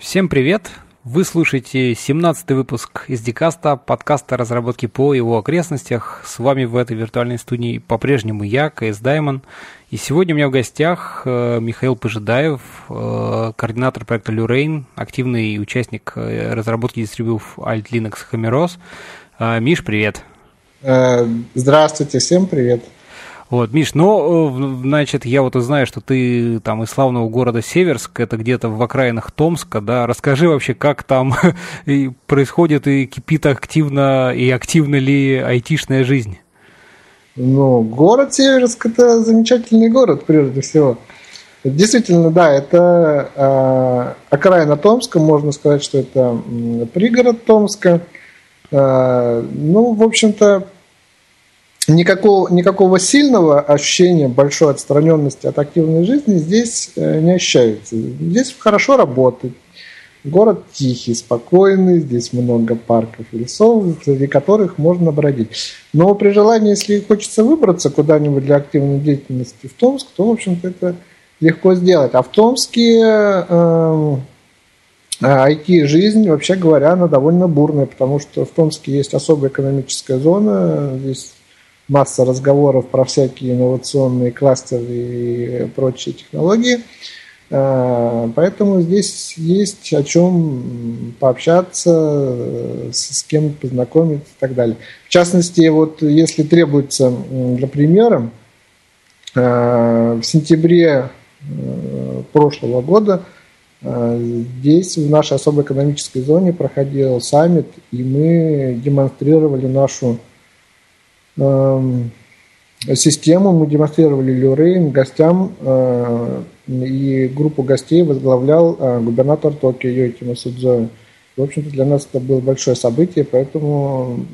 Всем привет! Вы слушаете 17-й выпуск SDCast, подкаста о разработке ПО и его окрестностях. С вами в этой виртуальной студии по-прежнему я, КС Даймон. И сегодня у меня в гостях Михаил Пожидаев, координатор проекта Luwrain, активный участник разработки дистрибьюторов Alt Linux Homeros. Миш, привет! Здравствуйте, всем привет! Вот, Миш, значит, я вот узнаю, что ты там из славного города Северск, это где-то в окраинах Томска, да, расскажи вообще, как там происходит и кипит активна ли айтишная жизнь? Город Северск – это замечательный город, прежде всего. Действительно, да, это окраина Томска, можно сказать, что это пригород Томска. В общем-то, Никакого сильного ощущения большой отстраненности от активной жизни здесь не ощущается. Здесь хорошо работает. Город тихий, спокойный, здесь много парков и лесов, среди которых можно бродить. Но при желании, если хочется выбраться куда-нибудь для активной деятельности в Томск, то, в общем-то, это легко сделать. А в Томске IT-жизнь, вообще говоря, она довольно бурная, потому что в Томске есть особая экономическая зона, здесь масса разговоров про всякие инновационные кластеры и прочие технологии. Поэтому здесь есть о чем пообщаться, с кем познакомиться и так далее. В частности, вот если требуется для примера, в сентябре прошлого года здесь в нашей особой экономической зоне проходил саммит, и мы демонстрировали нашу систему, мы демонстрировали Luwrain гостям, и группу гостей возглавлял губернатор Токио Йойки Масудзо. В общем-то, для нас это было большое событие, поэтому,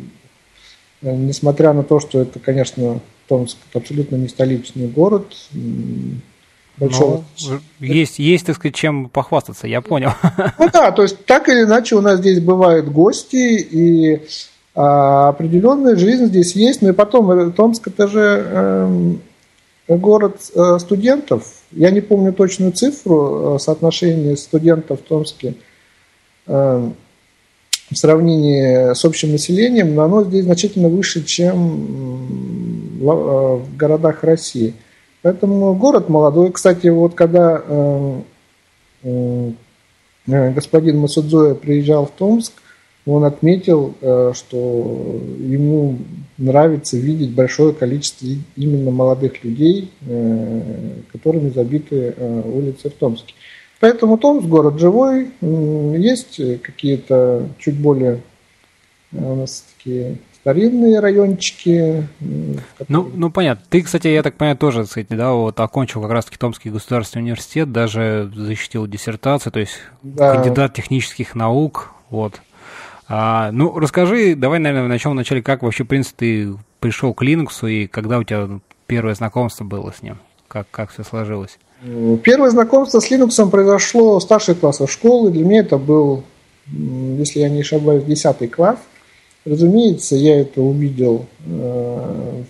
несмотря на то, что это, конечно, Томск абсолютно не столичный город, большого... Есть, так сказать, чем похвастаться, я понял. Да, то есть так или иначе у нас здесь бывают гости, и определенная жизнь здесь есть. Ну и потом, Томск – это же город студентов. Я не помню точную цифру соотношения студентов в Томске в сравнении с общим населением, но оно здесь значительно выше, чем в городах России. Поэтому город молодой. Кстати, вот когда господин Масудзоя приезжал в Томск, он отметил, что ему нравится видеть большое количество именно молодых людей, которыми забиты улицы в Томске. Поэтому Томск – город живой, есть какие-то чуть более у нас такие старинные райончики. Понятно. Ты, кстати, я так понимаю, тоже, кстати, да, вот окончил как раз-таки Томский государственный университет, даже защитил диссертацию, то есть кандидат технических наук, вот. Расскажи, давай, наверное, в начале, как вообще, в принципе, ты пришел к Linux и когда у тебя первое знакомство было с ним? Как все сложилось? Первое знакомство с Linux произошло в старших классах школы. Для меня это был, если я не ошибаюсь, 10 класс. Разумеется, я это увидел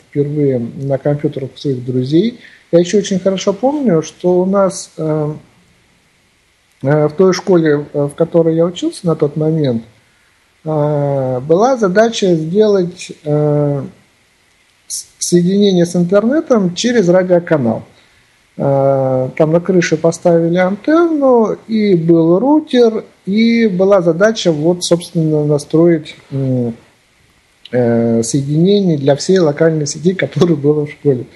впервые на компьютерах своих друзей. Я еще очень хорошо помню, что у нас в той школе, в которой я учился на тот момент, была задача сделать соединение с интернетом через радиоканал. Там на крыше поставили антенну, и был рутер, и была задача вот, собственно, настроить соединение для всей локальной сети, которая была в школе.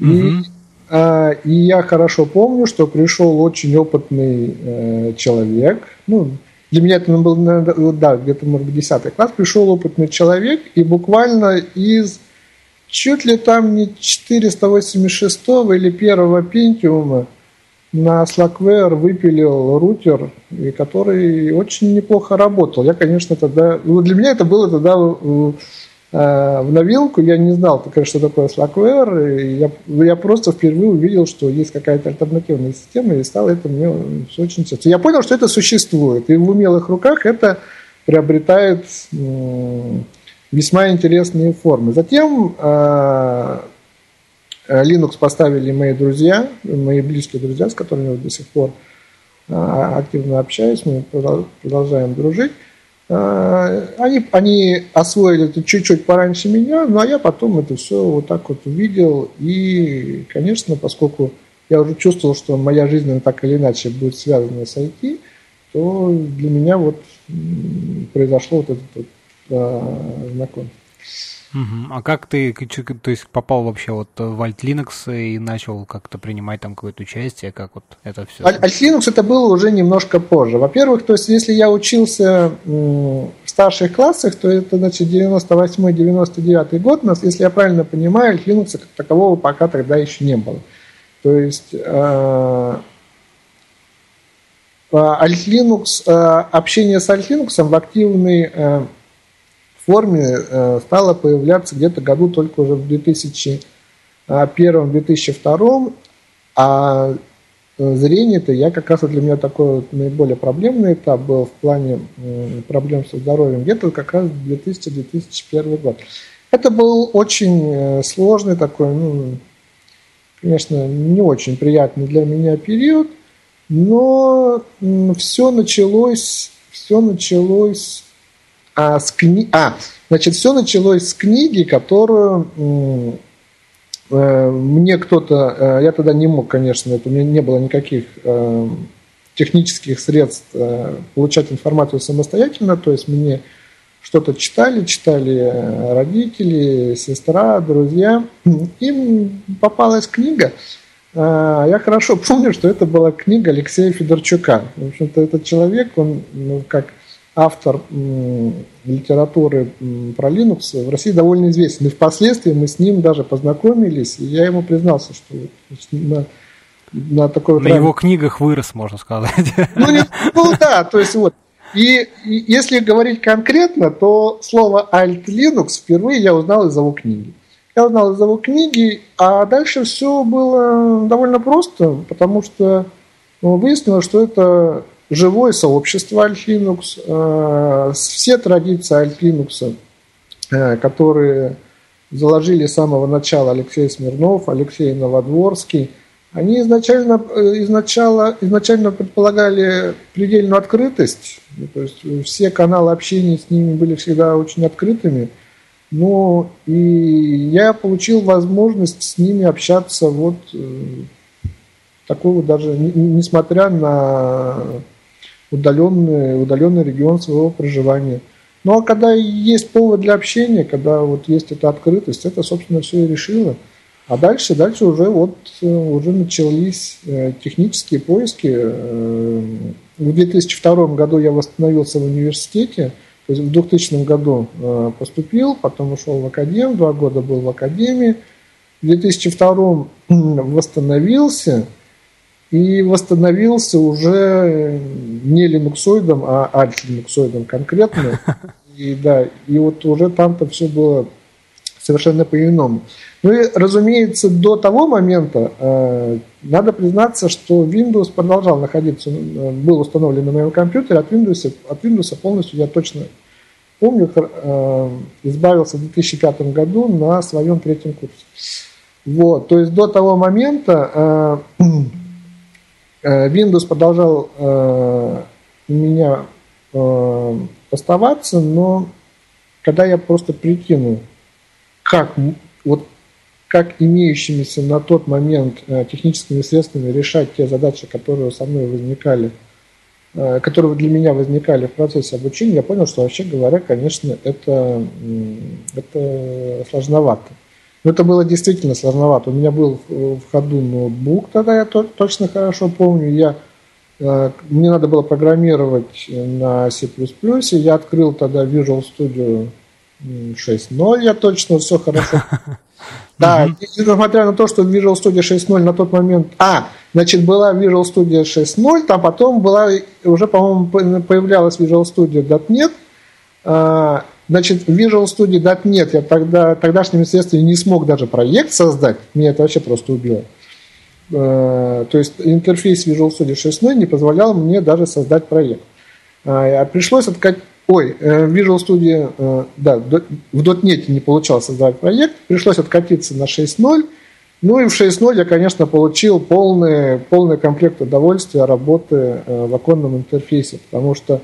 Mm-hmm. И я хорошо помню, что пришел очень опытный человек, для меня это был, где-то, может быть, 10 класс. Пришел опытный человек, и буквально из чуть ли там не 486-го или 1-го пентиума на Slackware выпилил рутер, который очень неплохо работал. Я, конечно, тогда... Для меня это было тогда в новинку. Я не знал, конечно, что такое Slackware. Я просто впервые увидел, что есть какая-то альтернативная система, и стало это мне очень сердце. Я понял, что это существует, и в умелых руках это приобретает весьма интересные формы. Затем Linux поставили мои близкие друзья, с которыми я до сих пор активно общаюсь, мы продолжаем дружить. Они освоили это чуть-чуть пораньше меня, ну а я потом это все вот так вот увидел. И, конечно, поскольку я уже чувствовал, что моя жизнь так или иначе будет связана с IT, то для меня вот произошло вот это вот, знакомство. А как ты, то есть, попал вообще вот в Alt Linux и начал как-то принимать там какое-то участие, как вот это все? Alt Linux это было уже немножко позже. Во-первых, то есть, если я учился в старших классах, то это, значит, 98-99 год. У нас, если я правильно понимаю, Alt Linux как такового пока тогда еще не было. То есть, Alt Linux, общение с Alt Linux в активной форме стало появляться где-то году только уже в 2001-2002, а зрение-то я как раз для меня такой наиболее проблемный этап был в плане проблем со здоровьем, где-то как раз 2000-2001 год. Это был очень сложный такой, конечно, не очень приятный для меня период, но все началось с книги, которую мне кто-то... Я тогда не мог, конечно, у меня не было никаких технических средств получать информацию самостоятельно. То есть мне что-то читали родители, сестра, друзья. Им попалась книга. Я хорошо помню, что это была книга Алексея Федорчука. В общем-то, этот человек, он как... автор литературы про Linux в России довольно известен. И впоследствии мы с ним даже познакомились, и я ему признался, что на такой... На его книгах вырос, можно сказать. И если говорить конкретно, то слово Alt Linux впервые я узнал из его книги. А дальше все было довольно просто, потому что выяснилось, что это... живое сообщество Alt Linux, все традиции Alt Linux, которые заложили с самого начала Алексей Смирнов, Алексей Новодворский, они изначально предполагали предельную открытость, то есть все каналы общения с ними были всегда очень открытыми, но и я получил возможность с ними общаться вот такого даже, несмотря на удаленный регион своего проживания. Ну а когда есть повод для общения, когда вот есть эта открытость, это, собственно, все и решило. А дальше уже начались технические поиски. В 2002 году я восстановился в университете, то есть в 2000 году поступил, потом ушел в академию, 2 года был в академии. В 2002 восстановился. И восстановился уже не линуксоидом, а альт-линуксоидом конкретно. И вот уже там-то все было совершенно по-иному. Ну и, разумеется, до того момента, надо признаться, что Windows продолжал находиться, был установлен на моем компьютере. От Windows полностью я точно помню, избавился в 2005 году на своем 3-м курсе. Вот, то есть до того момента... Windows продолжал у меня оставаться, но когда я просто прикинул, как имеющимися на тот момент техническими средствами решать те задачи, которые для меня возникали в процессе обучения, я понял, что, вообще говоря, конечно, это сложновато. Но это было действительно сложновато. У меня был в ходу ноутбук, тогда я точно хорошо помню. Мне надо было программировать на C++, и я открыл тогда Visual Studio 6.0, я точно все хорошо. Да, несмотря на то, что Visual Studio 6.0 на тот момент... была Visual Studio 6.0, а потом была, уже, по-моему, появлялась Visual Studio.net, Visual Studio.net я тогдашними средствами не смог даже проект создать. Меня это вообще просто убило. То есть интерфейс Visual Studio 6.0 не позволял мне даже создать проект. Пришлось откатить... Visual Studio... Да, в .net не получалось создавать проект. Пришлось откатиться на 6.0 Ну и в 6.0 я, конечно, получил полный комплект удовольствия работы в оконном интерфейсе, потому что,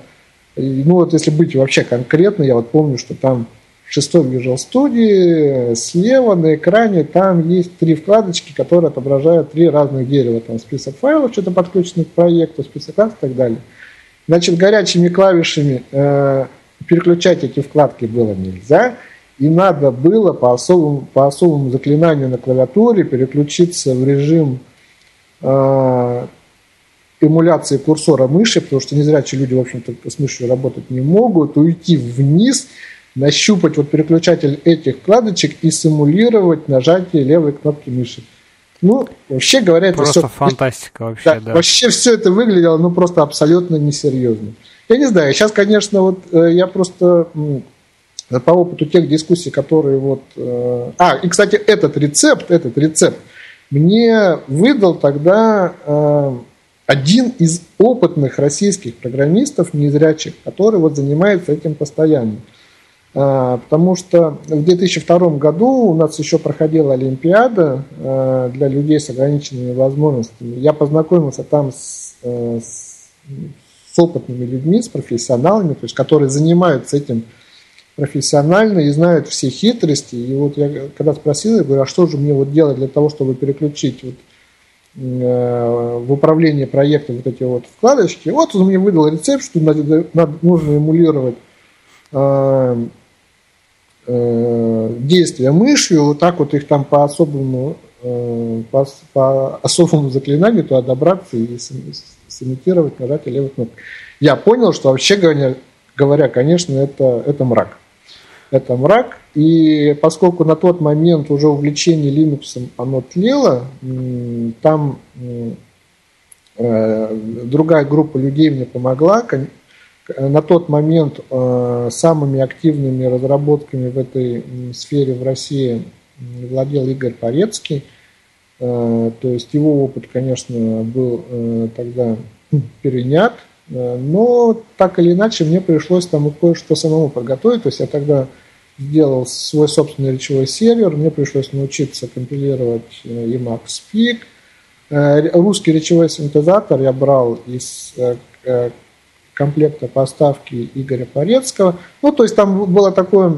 ну вот если быть вообще конкретно, я вот помню, что там в 6.0 Visual Studio слева на экране там есть 3 вкладочки, которые отображают 3 разных дерева. Там список файлов, что-то подключенных к проекту, список и так далее. Значит, горячими клавишами переключать эти вкладки было нельзя. И надо было по особому заклинанию на клавиатуре переключиться в режим эмуляции курсора мыши, потому что незрячие люди, в общем-то, с мышью работать не могут, уйти вниз, нащупать вот переключатель этих вкладочек и симулировать нажатие левой кнопки мыши. Ну, вообще говоря, это просто все... фантастика вообще, да. Вообще все это выглядело, ну, просто абсолютно несерьезно. Я не знаю, сейчас, конечно, вот я просто... по опыту тех дискуссий, которые вот... и, кстати, этот рецепт мне выдал тогда один из опытных российских программистов, незрячих, который вот занимается этим постоянно. Потому что в 2002 году у нас еще проходила Олимпиада для людей с ограниченными возможностями. Я познакомился там с опытными людьми, с профессионалами, то есть, которые занимаются этим профессионально и знают все хитрости. И вот я когда спросил, я говорю, а что же мне вот делать для того, чтобы переключить вот, в управлении проектом вот эти вот вкладочки. Вот он мне выдал рецепт, что нужно эмулировать действия мышью, вот так вот их там по особому заклинанию туда добраться и сымитировать нажатие левой кнопки. Я понял, что вообще говоря, конечно, это мрак. Это мрак, и поскольку на тот момент уже увлечение Linux оно тлело, там другая группа людей мне помогла. На тот момент самыми активными разработками в этой сфере в России владел Игорь Порецкий. То есть его опыт, конечно, был тогда перенят. Но так или иначе мне пришлось там кое-что самому подготовить. То есть я тогда сделал свой собственный речевой сервер. Мне пришлось научиться компилировать Emacspeak. Русский речевой синтезатор я брал из комплекта поставки Игоря Порецкого. Ну, то есть там была такая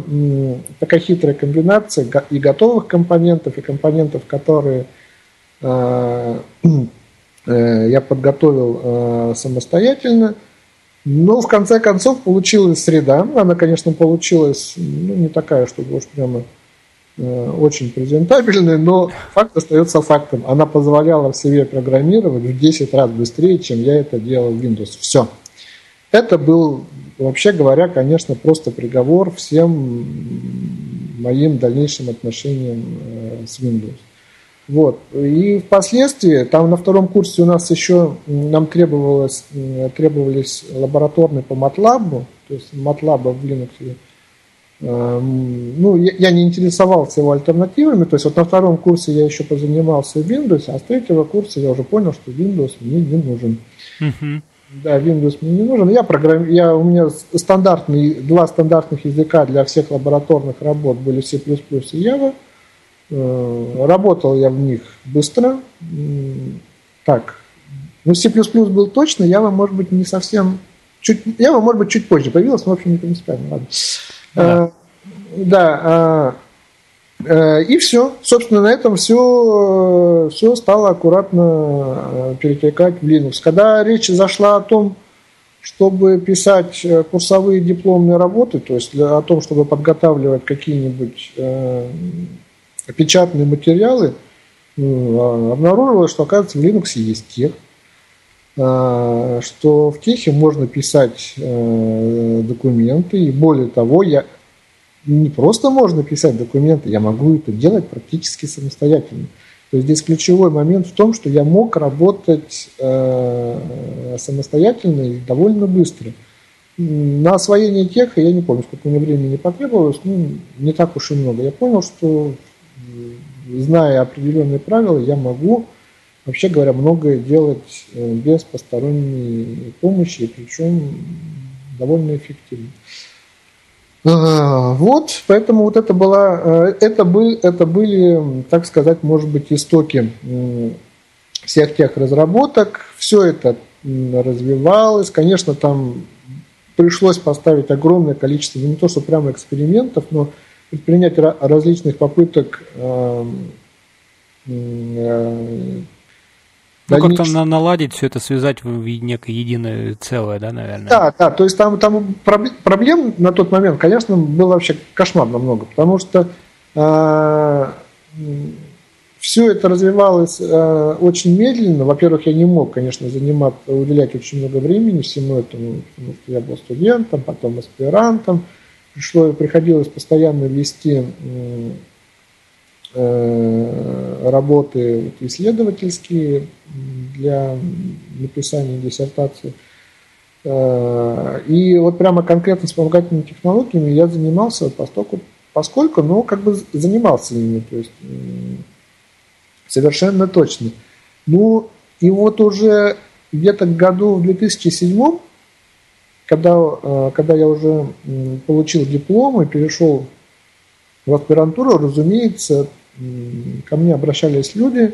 хитрая комбинация и готовых компонентов, и компонентов, которые... я подготовил самостоятельно, но в конце концов получилась среда. Она, конечно, получилась не такая, чтобы уж прямо очень презентабельная, но факт остается фактом. Она позволяла в себе программировать в 10 раз быстрее, чем я это делал в Windows. Все. Это был, вообще говоря, конечно, просто приговор всем моим дальнейшим отношениям с Windows. Вот. И впоследствии, там на втором курсе у нас еще нам требовались лабораторные по MATLAB, то есть MATLAB в Linux. Ну, я не интересовался его альтернативами, то есть вот на втором курсе я еще позанимался Windows, а с третьего курса я уже понял, что Windows мне не нужен. Да, Windows мне не нужен. У меня два стандартных языка для всех лабораторных работ были C++ и Java. Работал я в них быстро. Так. Ну, C++ был точно, Java, может быть, не совсем... Java, может быть, чуть позже появилась, но, в общем, не принципиально. Ладно. И все. Собственно, на этом все стало аккуратно перетекать в Linux. Когда речь зашла о том, чтобы писать курсовые дипломные работы, то есть о том, чтобы подготавливать какие-нибудь... печатные материалы, обнаружилось, что, оказывается, в Linux есть тех, что в техе можно писать документы, и более того, не просто можно писать документы, я могу это делать практически самостоятельно. То есть здесь ключевой момент в том, что я мог работать самостоятельно и довольно быстро. На освоение теха, я не помню, сколько мне времени потребовалось, не так уж и много. Я понял, что зная определенные правила, я могу, вообще говоря, многое делать без посторонней помощи, причем довольно эффективно. Вот, поэтому вот это были, так сказать, может быть, истоки всех тех разработок. Все это развивалось. Конечно, там пришлось поставить огромное количество, не то что прямо экспериментов, но предпринять различных попыток. Ну, как-то наладить все это, связать в некое единое целое, да, наверное? Да, то есть там проблем на тот момент, конечно, было вообще кошмарно много, потому что все это развивалось очень медленно. Во-первых, я не мог, конечно, уделять очень много времени всему этому, потому что я был студентом, потом аспирантом, приходилось постоянно вести работы исследовательские для написания диссертации. И вот прямо конкретно вспомогательными технологиями я занимался поскольку, ну, как бы занимался ими, то есть совершенно точно. Ну, и вот уже где-то году в 2007, когда я уже получил диплом и перешел в аспирантуру, разумеется, ко мне обращались люди,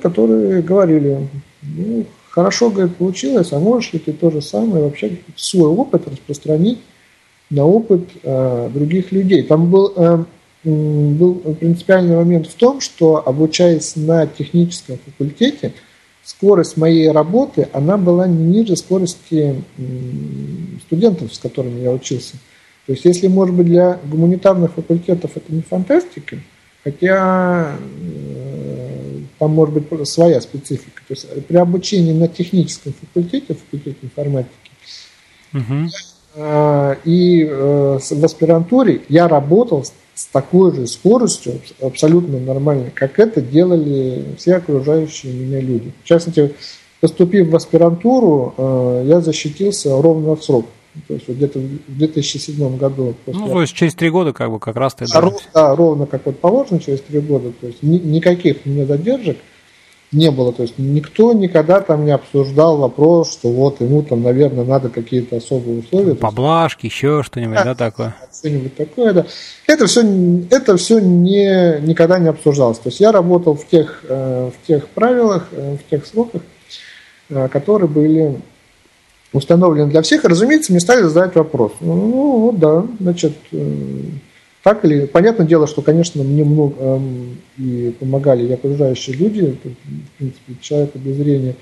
которые говорили: ну, хорошо, говорит, получилось, а можешь ли ты то же самое вообще свой опыт распространить на опыт других людей? Там был принципиальный момент в том, что, обучаясь на техническом факультете, скорость моей работы, она была не ниже скорости студентов, с которыми я учился. То есть, если, может быть, для гуманитарных факультетов это не фантастика, хотя там может быть своя специфика. То есть при обучении на техническом факультете, факультете информатики, и в аспирантуре я работал с такой же скоростью, абсолютно нормально, как это делали все окружающие меня люди. В частности, поступив в аспирантуру, я защитился ровно в срок. То есть вот где-то в 2007 году. Ну, то есть через 3 года как раз ты... Да, ровно как вот положено, через 3 года. То есть никаких у меня задержек не было. То есть никто никогда там не обсуждал вопрос, что вот ему там, наверное, надо какие-то особые условия. Поблажки, еще что-нибудь, да, такое? Что-нибудь такое, да. Это все никогда не обсуждалось. То есть я работал в тех правилах, в тех сроках, которые были установлен для всех, и, разумеется, мне стали задать вопрос. Ну, вот да, значит, так или... Понятное дело, что, конечно, мне много и помогали и окружающие люди. В принципе, человеку без зрения,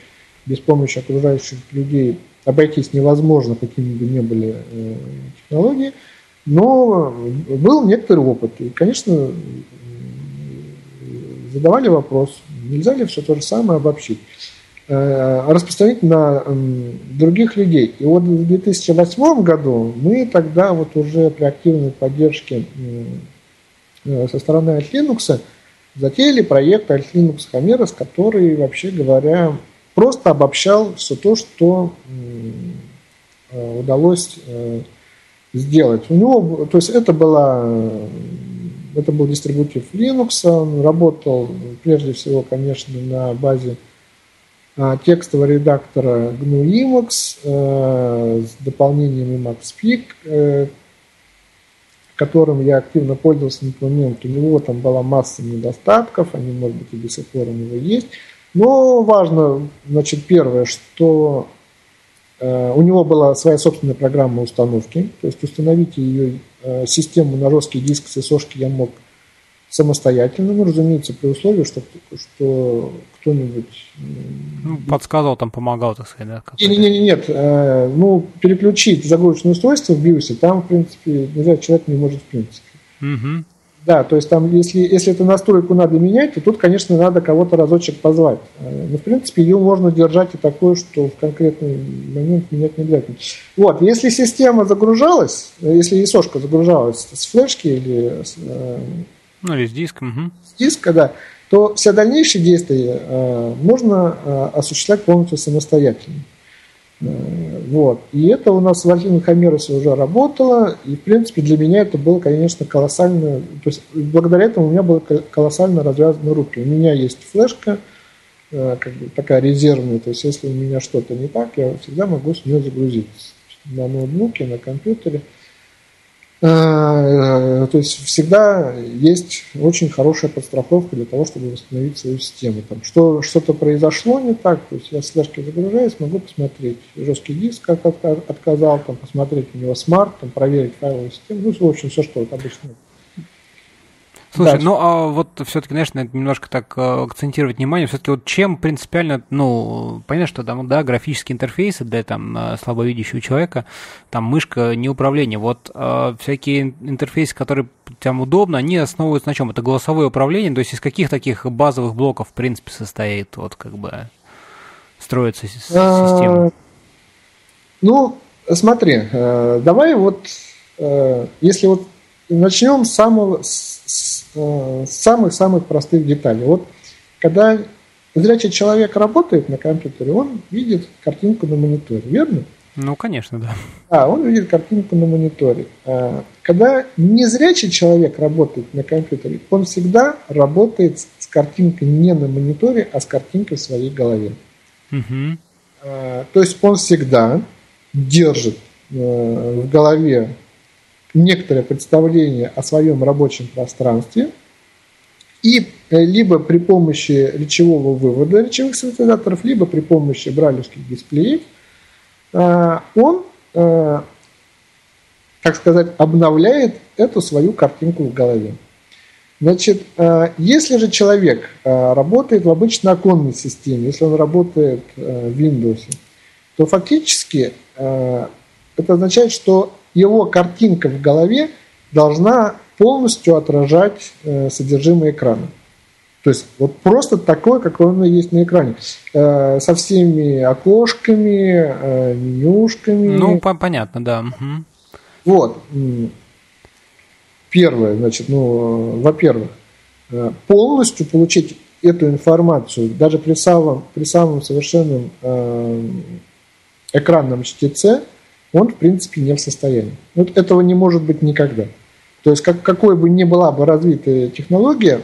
без помощи окружающих людей обойтись невозможно, какими бы ни были технологии. Но был некоторый опыт. И, конечно, задавали вопрос, нельзя ли все то же самое обобщить, распространить на других людей. И вот в 2008 году мы тогда вот уже при активной поддержке со стороны Alt Linux затеяли проект Alt Linux Homeros, который, вообще говоря, просто обобщал все то, что удалось сделать. У него, то есть это был дистрибутив Linux, он работал прежде всего, конечно, на базе текстового редактора GNU Emacs с дополнением Emacspeak, которым я активно пользовался на тот момент. У него там была масса недостатков, они, может быть, и до сих пор у него есть. Но важно, значит, первое, что у него была своя собственная программа установки, то есть установить ее систему на жесткий диск с ИСОшки я мог самостоятельно, ну, разумеется, при условии, что кто-нибудь... Ну, подсказывал, там, помогал, так сказать, да? Нет. Ну, переключить загрузочное устройство в BIOS, там, в принципе, человек не может, в принципе. Угу. Да, то есть там, если эту настройку надо менять, то тут, конечно, надо кого-то разочек позвать. Но, в принципе, ее можно держать и такое, что в конкретный момент менять не обязательно. Вот, если система загружалась, если ISO-шка загружалась с флешки или с диска. Угу. С диска, да. То все дальнейшие действия можно осуществлять полностью самостоятельно. Вот. И это у нас в Alt Linux Homeros уже работало. И, в принципе, для меня это было, конечно, колоссально... То есть, благодаря этому у меня были колоссально развязаны руки. У меня есть флешка, как бы такая резервная. То есть, если у меня что-то не так, я всегда могу с нее загрузиться. На ноутбуке, на компьютере. То есть всегда есть очень хорошая подстраховка для того, чтобы восстановить свою систему. Там, что-то произошло не так, то есть я с флешки загружаюсь, могу посмотреть жесткий диск, как отказал, там, посмотреть у него смарт, там, проверить файловую систему, ну, в общем, все, что вот обычно. Слушай, да. Ну а вот все-таки, знаешь, надо немножко так акцентировать внимание, все-таки вот чем принципиально, ну, понятно, что там, да, графические интерфейсы для там слабовидящего человека, там мышка, не управление, вот всякие интерфейсы, которые там удобно, они основываются на чем? Это голосовое управление, то есть из каких таких базовых блоков, в принципе, состоит, вот как бы, строится система? Ну, смотри, давай вот, если вот начнем с самых-самых простых деталей. Вот когда зрячий человек работает на компьютере, он видит картинку на мониторе, верно? Ну, конечно, да. А, он видит картинку на мониторе. Когда незрячий человек работает на компьютере, он всегда работает с картинкой не на мониторе, а с картинкой в своей голове. Угу. То есть он всегда держит в голове некоторое представление о своем рабочем пространстве и либо при помощи речевого вывода речевых синтезаторов, либо при помощи брайлевских дисплеев он, так сказать, обновляет эту свою картинку в голове. Значит, если же человек работает в обычной оконной системе, если он работает в Windows, то фактически это означает, что его картинка в голове должна полностью отражать содержимое экрана. То есть вот просто такое, какое оно есть на экране. Со всеми окошками, менюшками. Ну, понятно, да. Вот. Первое, значит, ну, во-первых, полностью получить эту информацию даже при самом совершенном экранном чтеце он, в принципе, не в состоянии. Вот этого не может быть никогда. То есть, какой бы ни была бы развитая технология,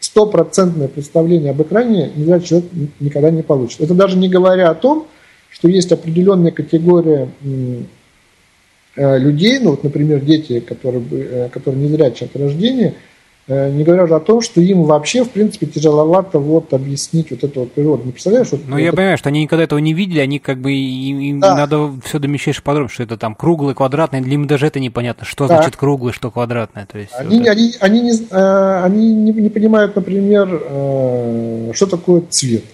стопроцентное представление об экране нельзя, человек никогда не получит. Это даже не говоря о том, что есть определенная категория людей, ну, вот, например, дети, которые незрячие от рождения, не говоря уже о том, что им вообще, в принципе, тяжеловато вот объяснить вот эту вот природу. Не представляешь? Вот, ну, вот я это... понимаю, что они никогда этого не видели, они как бы, им да. Надо все до мельчайших подробностей, что это там круглый, квадратный, для них даже это непонятно, что да. Значит круглый, что квадратное. То есть, они, вот они не понимают, например, что такое цвет.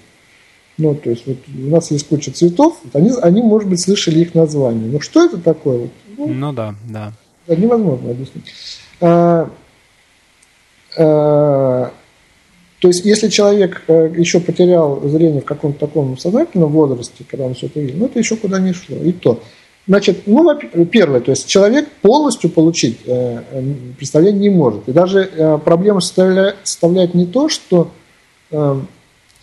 Ну, то есть, вот у нас есть куча цветов, вот они, может быть, слышали их название. Но что это такое? Ну да, да. Невозможно объяснить. То есть, если человек еще потерял зрение в каком-то таком сознательном возрасте, когда он все это видел, ну, это еще куда не шло. И то. Значит, ну, первое, то есть, человек полностью получить представление не может. И даже проблема составляет не то, что,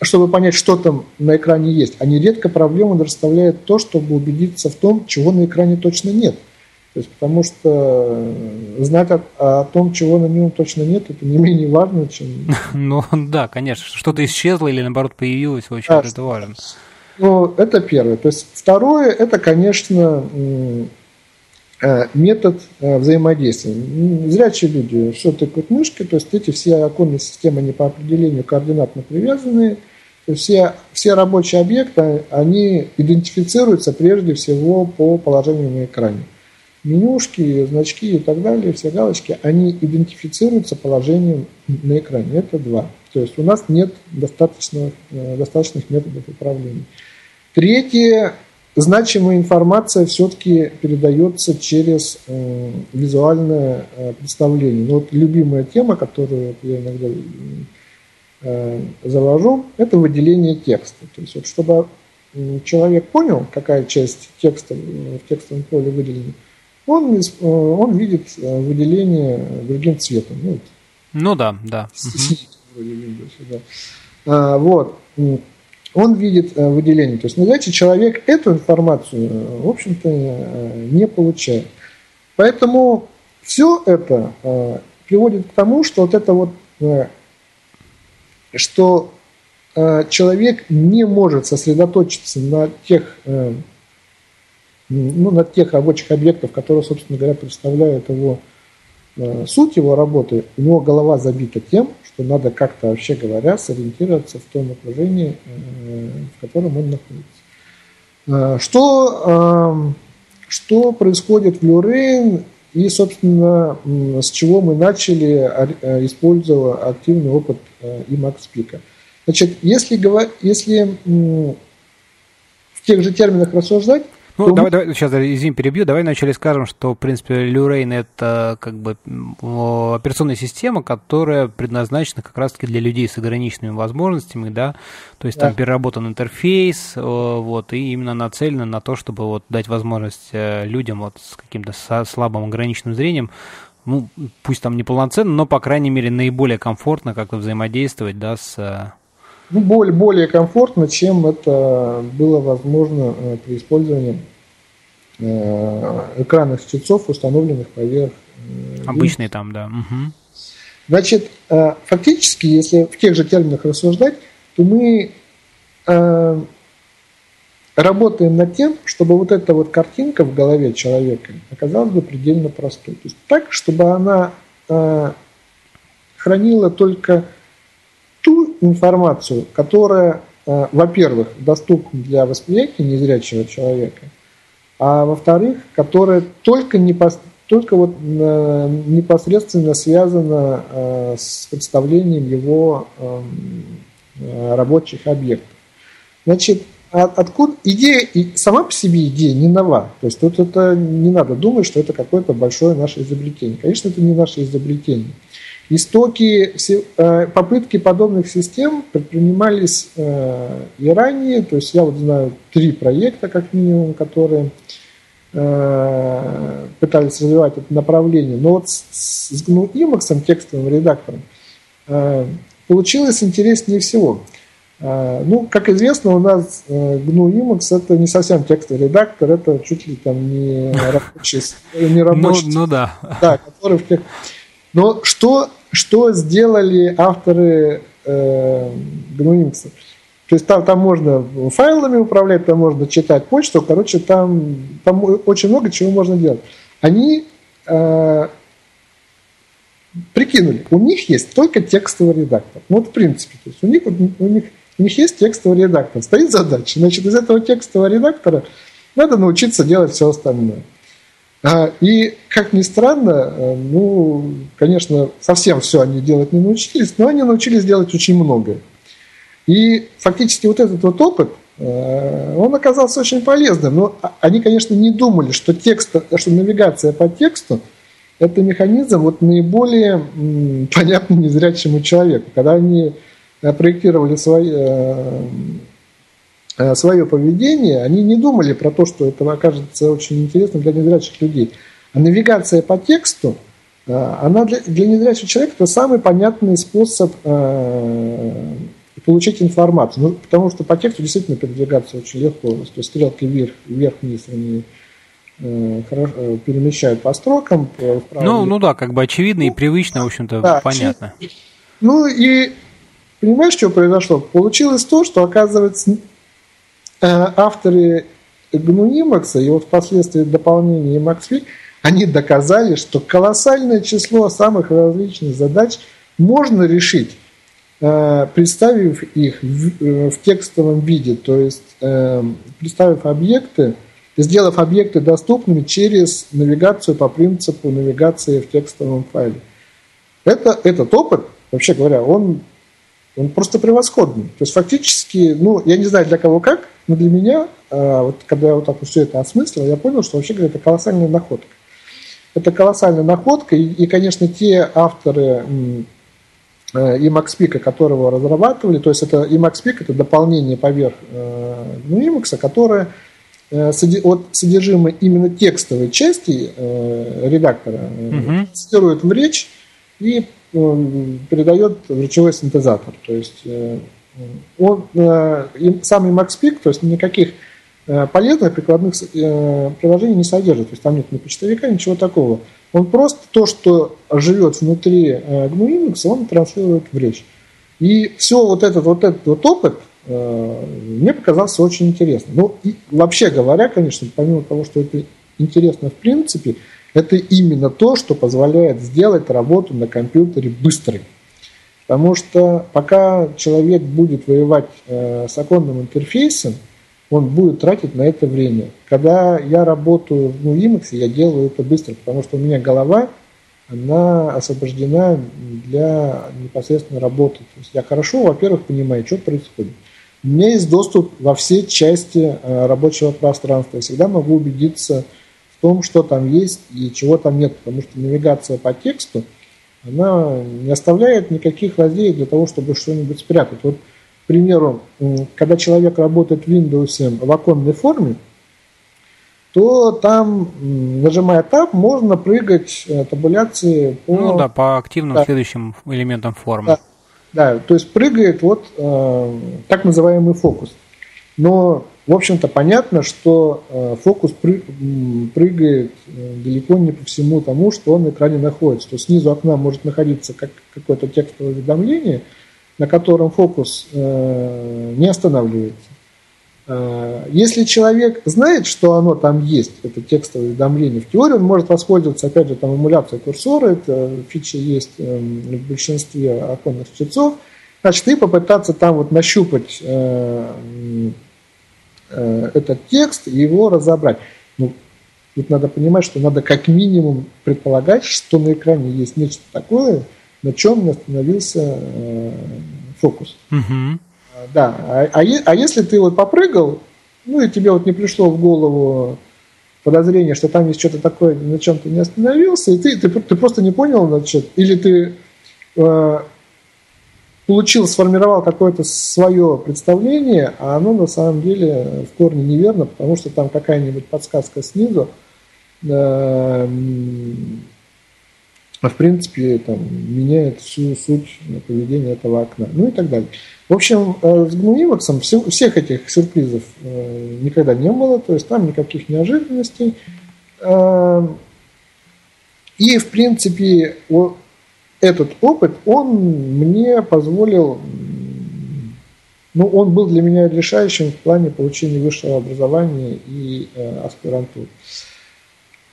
чтобы понять, что там на экране есть, а нередко проблему расставляет то, чтобы убедиться в том, чего на экране точно нет. То есть, потому что знать о том, чего на нем точно нет, это не менее важно, чем... Ну, да, конечно. Что-то исчезло или, наоборот, появилось, очень это важно. Ну, это первое. То есть, второе, это, конечно, метод взаимодействия. Зрячие люди все тыкают мышки, то есть, эти все оконные системы, они по определению координатно привязаны. То есть, все рабочие объекты, они идентифицируются прежде всего по положению на экране. Менюшки, значки и так далее, все галочки, они идентифицируются положением на экране. Это два. То есть у нас нет достаточных методов управления. Третье, значимая информация все-таки передается через визуальное представление. Но вот любимая тема, которую я иногда завожу, это выделение текста. То есть вот чтобы человек понял, какая часть текста в текстовом поле выделена, он видит выделение другим цветом. Ну да, да. Вот. Он видит выделение. То есть, незрячий человек эту информацию, в общем-то, не получает. Поэтому все это приводит к тому, что вот это вот, что человек не может сосредоточиться на тех ну, над тех рабочих объектов, которые, собственно говоря, представляют его, суть его работы. У него голова забита тем, что надо как-то, вообще говоря, сориентироваться в том окружении, в котором он находится. Что происходит в Luwrain и, собственно, с чего мы начали, используя активный опыт Emacspeak. Значит, если в тех же терминах рассуждать, ну, давай, сейчас, извини, перебью. Давай вначале скажем, что, в принципе, Luwrain — это как бы операционная система, которая предназначена как раз-таки для людей с ограниченными возможностями, да, то есть там переработан интерфейс, вот, и именно нацелена на то, чтобы вот дать возможность людям вот с каким-то слабым ограниченным зрением, ну, пусть там неполноценно, но, по крайней мере, наиболее комфортно как-то взаимодействовать, да, с... Ну, более комфортно, чем это было возможно при использовании экранных чтецов, установленных поверх... Обычные там, да. Угу. Значит, фактически, если в тех же терминах рассуждать, то мы работаем над тем, чтобы вот эта вот картинка в голове человека оказалась бы предельно простой. То есть так, чтобы она хранила только... ту информацию, которая, во-первых, доступна для восприятия незрячего человека, а во-вторых, которая только непосредственно связана с представлением его рабочих объектов. Значит, откуда идея, и сама по себе идея не нова. То есть тут это не надо думать, что это какое-то большое наше изобретение. Конечно, это не наше изобретение. Истоки, попытки подобных систем предпринимались и ранее. То есть я вот знаю 3 проекта, как минимум, которые пытались развивать это направление. Но вот с GNU Emacs, текстовым редактором, получилось интереснее всего. Ну, как известно, у нас GNU Emacs — это не совсем текстовый редактор, это чуть ли там не рабочий. Ну да. Да, который в тех... Но что сделали авторы GNU Emacs? То есть там можно файлами управлять, там можно читать почту, короче, там очень много чего можно делать. Они прикинули, у них есть только текстовый редактор. Ну, вот в принципе, то есть у них есть текстовый редактор, стоит задача. Значит, из этого текстового редактора надо научиться делать все остальное. И, как ни странно, ну, конечно, совсем все они делать не научились, но они научились делать очень многое. И фактически вот этот вот опыт, он оказался очень полезным. Но они, конечно, не думали, что навигация по тексту — это механизм вот наиболее понятный незрячему человеку. Когда они проектировали свое поведение, они не думали про то, что это окажется очень интересным для незрячих людей. А навигация по тексту, она для незрячего человека — это самый понятный способ получить информацию. Ну, потому что по тексту действительно передвигаться очень легко. То есть стрелки вверх-вниз, они перемещают по строкам. Ну да, как бы очевидно и привычно, в общем-то, да, понятно. Ну и понимаешь, что произошло? Получилось то, что, оказывается, авторы GNU Emacs и вот впоследствии дополнения Emacspeak, они доказали, что колоссальное число самых различных задач можно решить, представив их в текстовом виде, то есть представив объекты, сделав объекты доступными через навигацию по принципу навигации в текстовом файле. Этот опыт, вообще говоря, он просто превосходный. То есть фактически, ну, я не знаю для кого как, но для меня, вот когда я вот так все это осмыслил, я понял, что вообще говоря, это колоссальная находка. Это колоссальная находка, и конечно, те авторы Emacspeak, которого разрабатывали, то есть это Emacspeak — это дополнение поверх Emacs, которое от содержимое именно текстовой части редактора цитирует в речь и передает в речевой синтезатор. То есть он сам Emacspeak, то есть никаких полезных прикладных приложений не содержит. То есть там нет ни почтовика, ничего такого. Он просто то, что живет внутри GNU Emacs, он транслирует в речь. И все вот этот опыт мне показался очень интересным. Ну, и вообще говоря, конечно, помимо того, что это интересно в принципе, это именно то, что позволяет сделать работу на компьютере быстрой. Потому что пока человек будет воевать с оконным интерфейсом, он будет тратить на это время. Когда я работаю в Emacs, я делаю это быстро, потому что у меня голова, она освобождена для непосредственной работы. То есть я хорошо, во-первых, понимаю, что происходит. У меня есть доступ во все части рабочего пространства. Я всегда могу убедиться в том, что там есть и чего там нет, потому что навигация по тексту, она не оставляет никаких лазеек для того, чтобы что-нибудь спрятать. Вот, к примеру, когда человек работает в Windows в оконной форме, то там, нажимая Tab, можно прыгать табуляции по... Ну да, по активным следующим элементам формы. Да, то есть прыгает вот так называемый фокус. Но, в общем-то, понятно, что фокус прыгает далеко не по всему тому, что на экране находится. То есть снизу окна может находиться какое-то текстовое уведомление, на котором фокус не останавливается. Если человек знает, что оно там есть, это текстовое уведомление, в теории он может воспользоваться, опять же, там эмуляцией курсора, это фича есть в большинстве оконных чтецов, значит, и попытаться там вот нащупать этот текст и его разобрать. Ну, тут надо понимать, что надо как минимум предполагать, что на экране есть нечто такое, на чем остановился фокус. Угу. Да, а если ты вот попрыгал, ну и тебе вот не пришло в голову подозрение, что там есть что-то такое, на чем ты не остановился, и ты просто не понял, значит, или ты сформировал какое-то свое представление, а оно на самом деле в корне неверно, потому что там какая-нибудь подсказка снизу, в принципе, там, меняет всю суть поведения этого окна, ну и так далее. В общем, с GNU Emacs всех этих сюрпризов никогда не было, то есть там никаких неожиданностей. И, в принципе, этот опыт, он мне позволил, ну, он был для меня решающим в плане получения высшего образования и аспирантуры.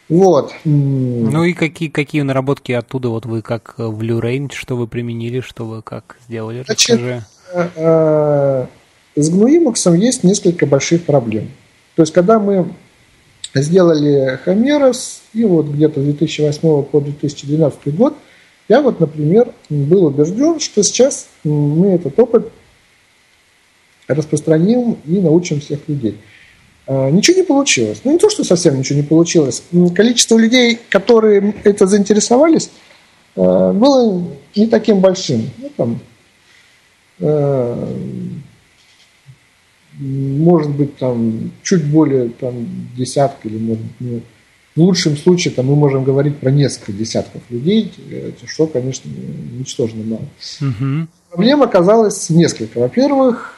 Вот. Ну и какие наработки оттуда, вот вы как в Luwrain, что вы применили, что вы как сделали? Расскажи. С GNU Emacs есть несколько больших проблем. То есть, когда мы сделали Homeros, и вот где-то с 2008 по 2012 год, я вот, например, был убежден, что сейчас мы этот опыт распространим и научим всех людей. Ничего не получилось. Ну, не то, что совсем ничего не получилось. Количество людей, которые это заинтересовались, было не таким большим. Ну, там, может быть, там чуть более десятка, или, может быть, нет. В лучшем случае там, мы можем говорить про несколько десятков людей, что, конечно, ничтожно мало. Угу. Проблем оказалось несколько. Во-первых,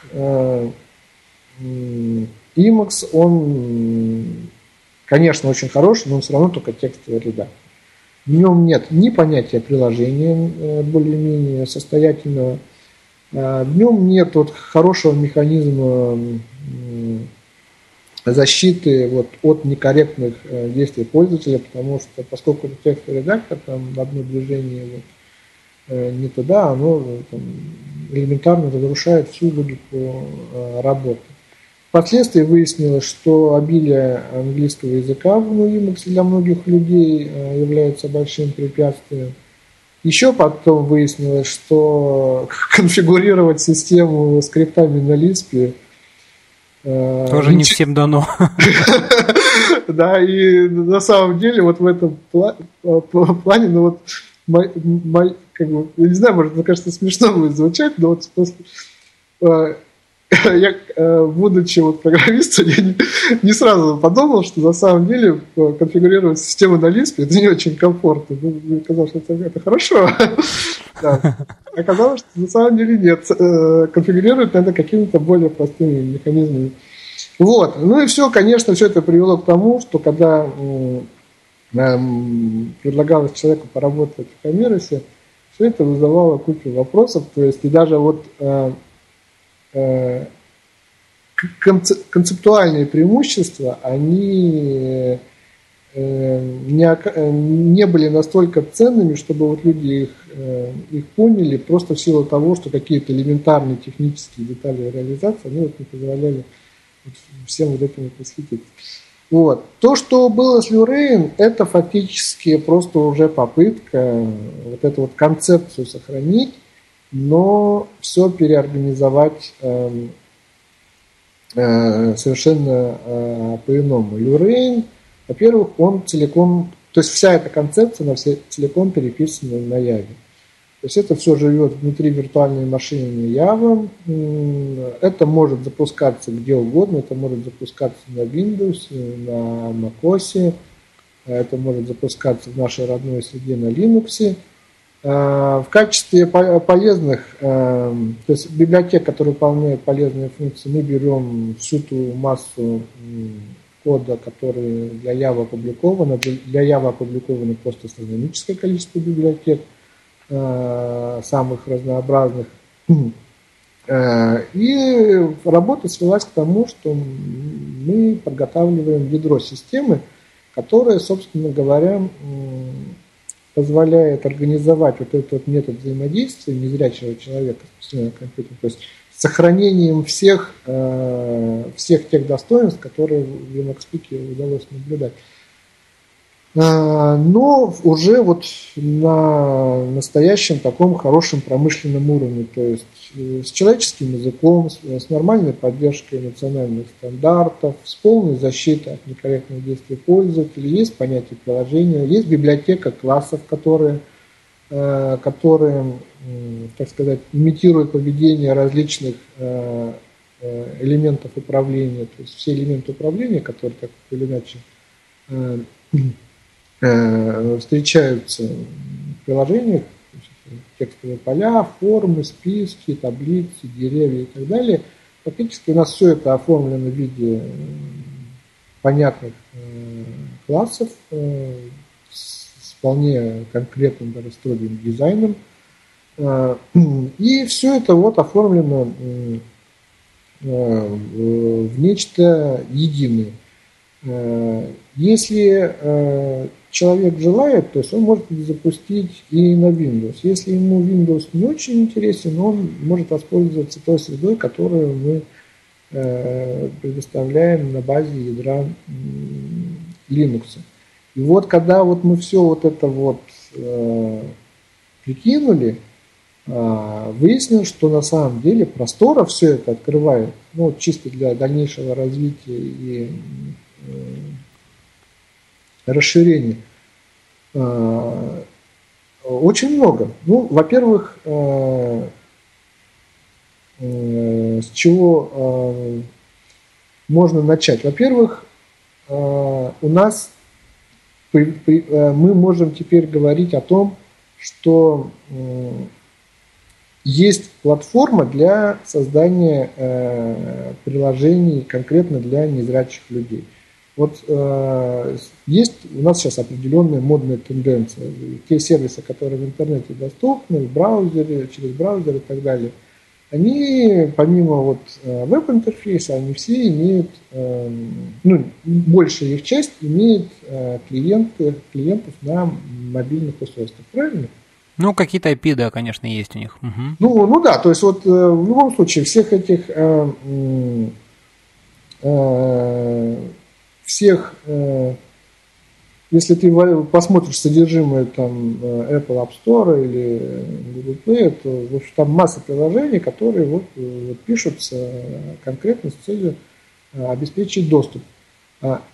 Emacs, он, конечно, очень хороший, но он все равно только текстовый редактор. В нем нет ни понятия приложения более-менее состоятельного, в нем нет вот хорошего механизма защиты вот от некорректных действий пользователя, потому что, поскольку это текстовый редактор, там одно движение вот не туда, оно там элементарно разрушает всю логику работы. Впоследствии выяснилось, что обилие английского языка в Emacs для многих людей является большим препятствием. Еще потом выяснилось, что конфигурировать систему скриптами на Lisp тоже не всем дано. Да, и на самом деле вот в этом плане, ну вот, не знаю, может, мне кажется, смешно будет звучать, но вот после... Я, будучи вот программистом, я не сразу подумал, что на самом деле конфигурировать систему на Lisp это не очень комфортно. Мне казалось, что это хорошо. Да. Оказалось, что на самом деле нет. Конфигурировать надо какими-то более простыми механизмами. Вот. Ну и все, конечно, все это привело к тому, что когда предлагалось человеку поработать в Homeros, все это вызывало кучу вопросов. То есть, и даже вот концептуальные преимущества, они не были настолько ценными, чтобы вот люди их поняли просто в силу того, что какие-то элементарные технические детали реализации, они вот не позволяли всем вот этим восхититься. Вот. То, что было с Luwrain, это фактически просто уже попытка вот эту вот концепцию сохранить, но все переорганизовать совершенно по-иному. Luwrain, во-первых, он целиком, то есть вся эта концепция, она целиком переписана на Яве. То есть это все живет внутри виртуальной машины Java. Это может запускаться где угодно. Это может запускаться на Windows, на macOS. Это может запускаться в нашей родной среде на Linux. В качестве полезных, то есть библиотек, которые выполняют полезные функции, мы берем всю ту массу кода, который для Java опубликован. Для Java опубликовано просто астрономическое количество библиотек, самых разнообразных. И работа свелась к тому, что мы подготавливаем ядро системы, которое, собственно говоря, позволяет организовать вот этот вот метод взаимодействия незрячего человека с компьютером, то есть с сохранением всех тех достоинств, которые в Emacspeak удалось наблюдать. Но уже вот на настоящем таком хорошем промышленном уровне, то есть с человеческим языком, с нормальной поддержкой национальных стандартов, с полной защитой от некорректных действий пользователей, есть понятие приложения, есть библиотека классов, которые, так сказать, имитируют поведение различных элементов управления, то есть все элементы управления, которые так или иначе встречаются в приложениях, текстовые поля, формы, списки, таблицы, деревья и так далее. Фактически у нас все это оформлено в виде понятных классов с вполне конкретным даже строгим дизайном. И все это вот оформлено в нечто единое. Если человек желает, то есть он может запустить и на Windows. Если ему Windows не очень интересен, он может воспользоваться той средой, которую мы предоставляем на базе ядра Linux. И вот когда вот мы все вот это вот прикинули, выяснилось, что на самом деле простора все это открывает, ну, чисто для дальнейшего развития и расширения, очень много. Ну, во-первых, с чего можно начать? Во-первых, у нас мы можем теперь говорить о том, что есть платформа для создания приложений конкретно для незрячих людей. Вот есть у нас сейчас определенная модная тенденция. Те сервисы, которые в интернете доступны, в браузере, через браузер и так далее, они помимо вот веб-интерфейса, они все имеют, ну, большая их часть имеет клиентов на мобильных устройствах, правильно? Ну, какие-то IP, да, конечно, есть у них. Угу. Ну да, то есть вот в любом случае всех этих, если ты посмотришь содержимое там Apple App Store или Google Play, то в общем, там масса приложений, которые вот пишутся конкретно с целью обеспечить доступ.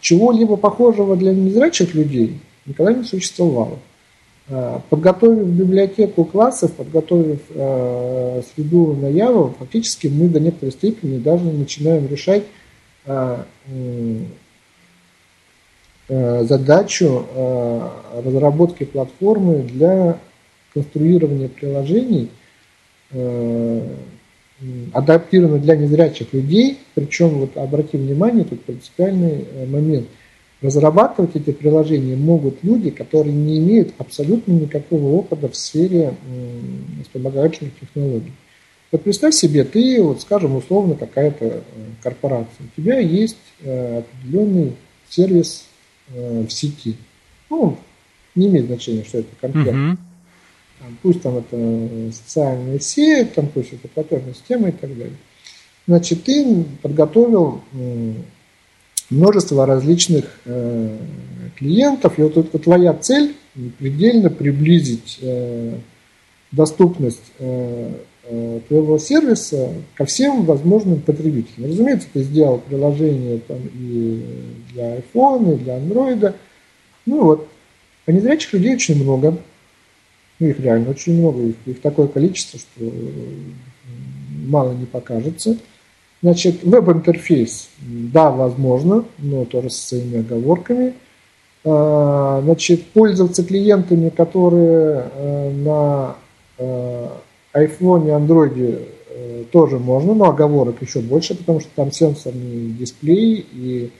Чего-либо похожего для незрячих людей никогда не существовало. Подготовив библиотеку классов, подготовив среду на Java, фактически мы до некоторой степени даже начинаем решать задачу разработки платформы для конструирования приложений, адаптированных для незрячих людей. Причем, вот обрати внимание, тут принципиальный момент. Разрабатывать эти приложения могут люди, которые не имеют абсолютно никакого опыта в сфере вспомогательных технологий. Вот представь себе, ты, вот, скажем, условно какая-то корпорация, у тебя есть определенный сервис в сети. Ну, не имеет значения, что это компьютер. Uh-huh. Пусть там это социальная сеть, там, пусть это платежная система и так далее. Значит, ты подготовил множество различных клиентов, и вот только твоя цель предельно приблизить доступность твоего сервиса ко всем возможным потребителям. Разумеется, ты сделал приложение там, и для iPhone, и для Android. Ну вот, а незрячих людей очень много. Ну, их реально очень много, их такое количество, что мало не покажется. Значит, веб-интерфейс, да, возможно, но тоже со своими оговорками. Значит, пользоваться клиентами, которые на iPhone и Android тоже можно, но оговорок еще больше, потому что там сенсорный дисплей, и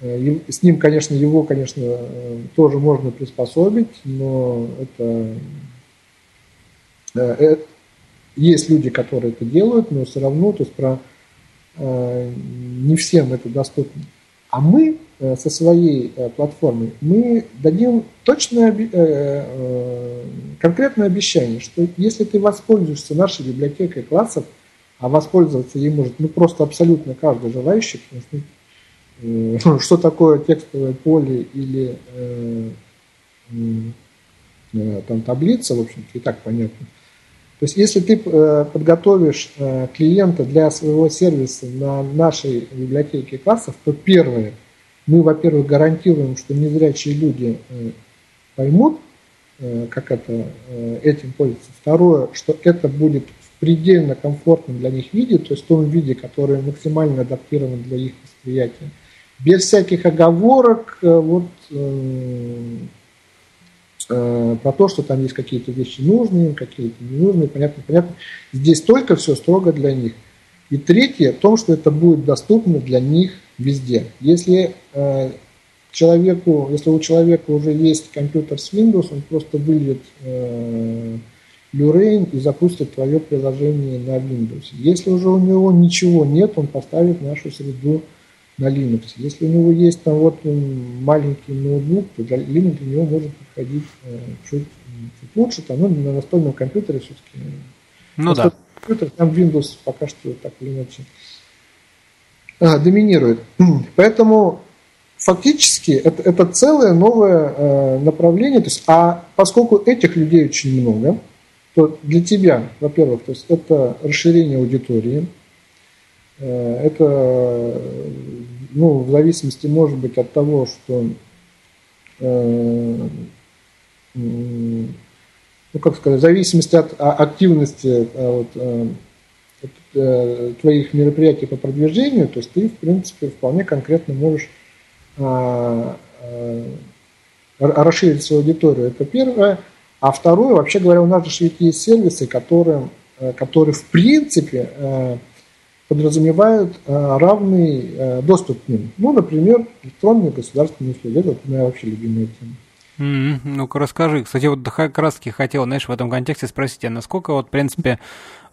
с ним, конечно, его, конечно, тоже можно приспособить, но это есть люди, которые это делают, но все равно, то есть не всем это доступно. А мы со своей платформой мы дадим точное, конкретное обещание, что если ты воспользуешься нашей библиотекой классов, а воспользоваться ей может просто абсолютно каждый желающий, потому что что такое текстовое поле или там таблица, в общем-то, и так понятно. То есть, если ты подготовишь клиента для своего сервиса на нашей библиотеке классов, то первое, мы, во-первых, гарантируем, что незрячие люди поймут, как это, этим пользоваться. Второе, что это будет в предельно комфортном для них виде, то есть в том виде, который максимально адаптирован для их восприятия. Без всяких оговорок, про то, что там есть какие-то вещи нужные, какие-то ненужные, понятно. Здесь только все строго для них. И третье, в том, что это будет доступно для них везде. Если у человека уже есть компьютер с Windows, он просто выльет Luwrain и запустит твое приложение на Windows. Если уже у него ничего нет, он поставит нашу среду на Linux. Если у него есть там маленький ноутбук, то для Linux у него может подходить чуть лучше, там, на настольном компьютере все-таки. Ну да. Компьютер, там Windows пока что так или иначе доминирует. Поэтому фактически это целое новое направление. То есть, поскольку этих людей очень много, то для тебя, во-первых, то есть это расширение аудитории. Это, в зависимости, может быть, от того, что, в зависимости от активности твоих мероприятий по продвижению, то есть ты, в принципе, вполне конкретно можешь расширить свою аудиторию. Это первое. А второе, вообще говоря, у нас же ведь есть сервисы, которые в принципе, подразумевают равный доступ к ним. Ну, например, электронные государственные услуги. Это моя вообще любимая тема. Ну-ка, расскажи. Кстати, как раз таки хотел, в этом контексте спросить, а насколько, в принципе,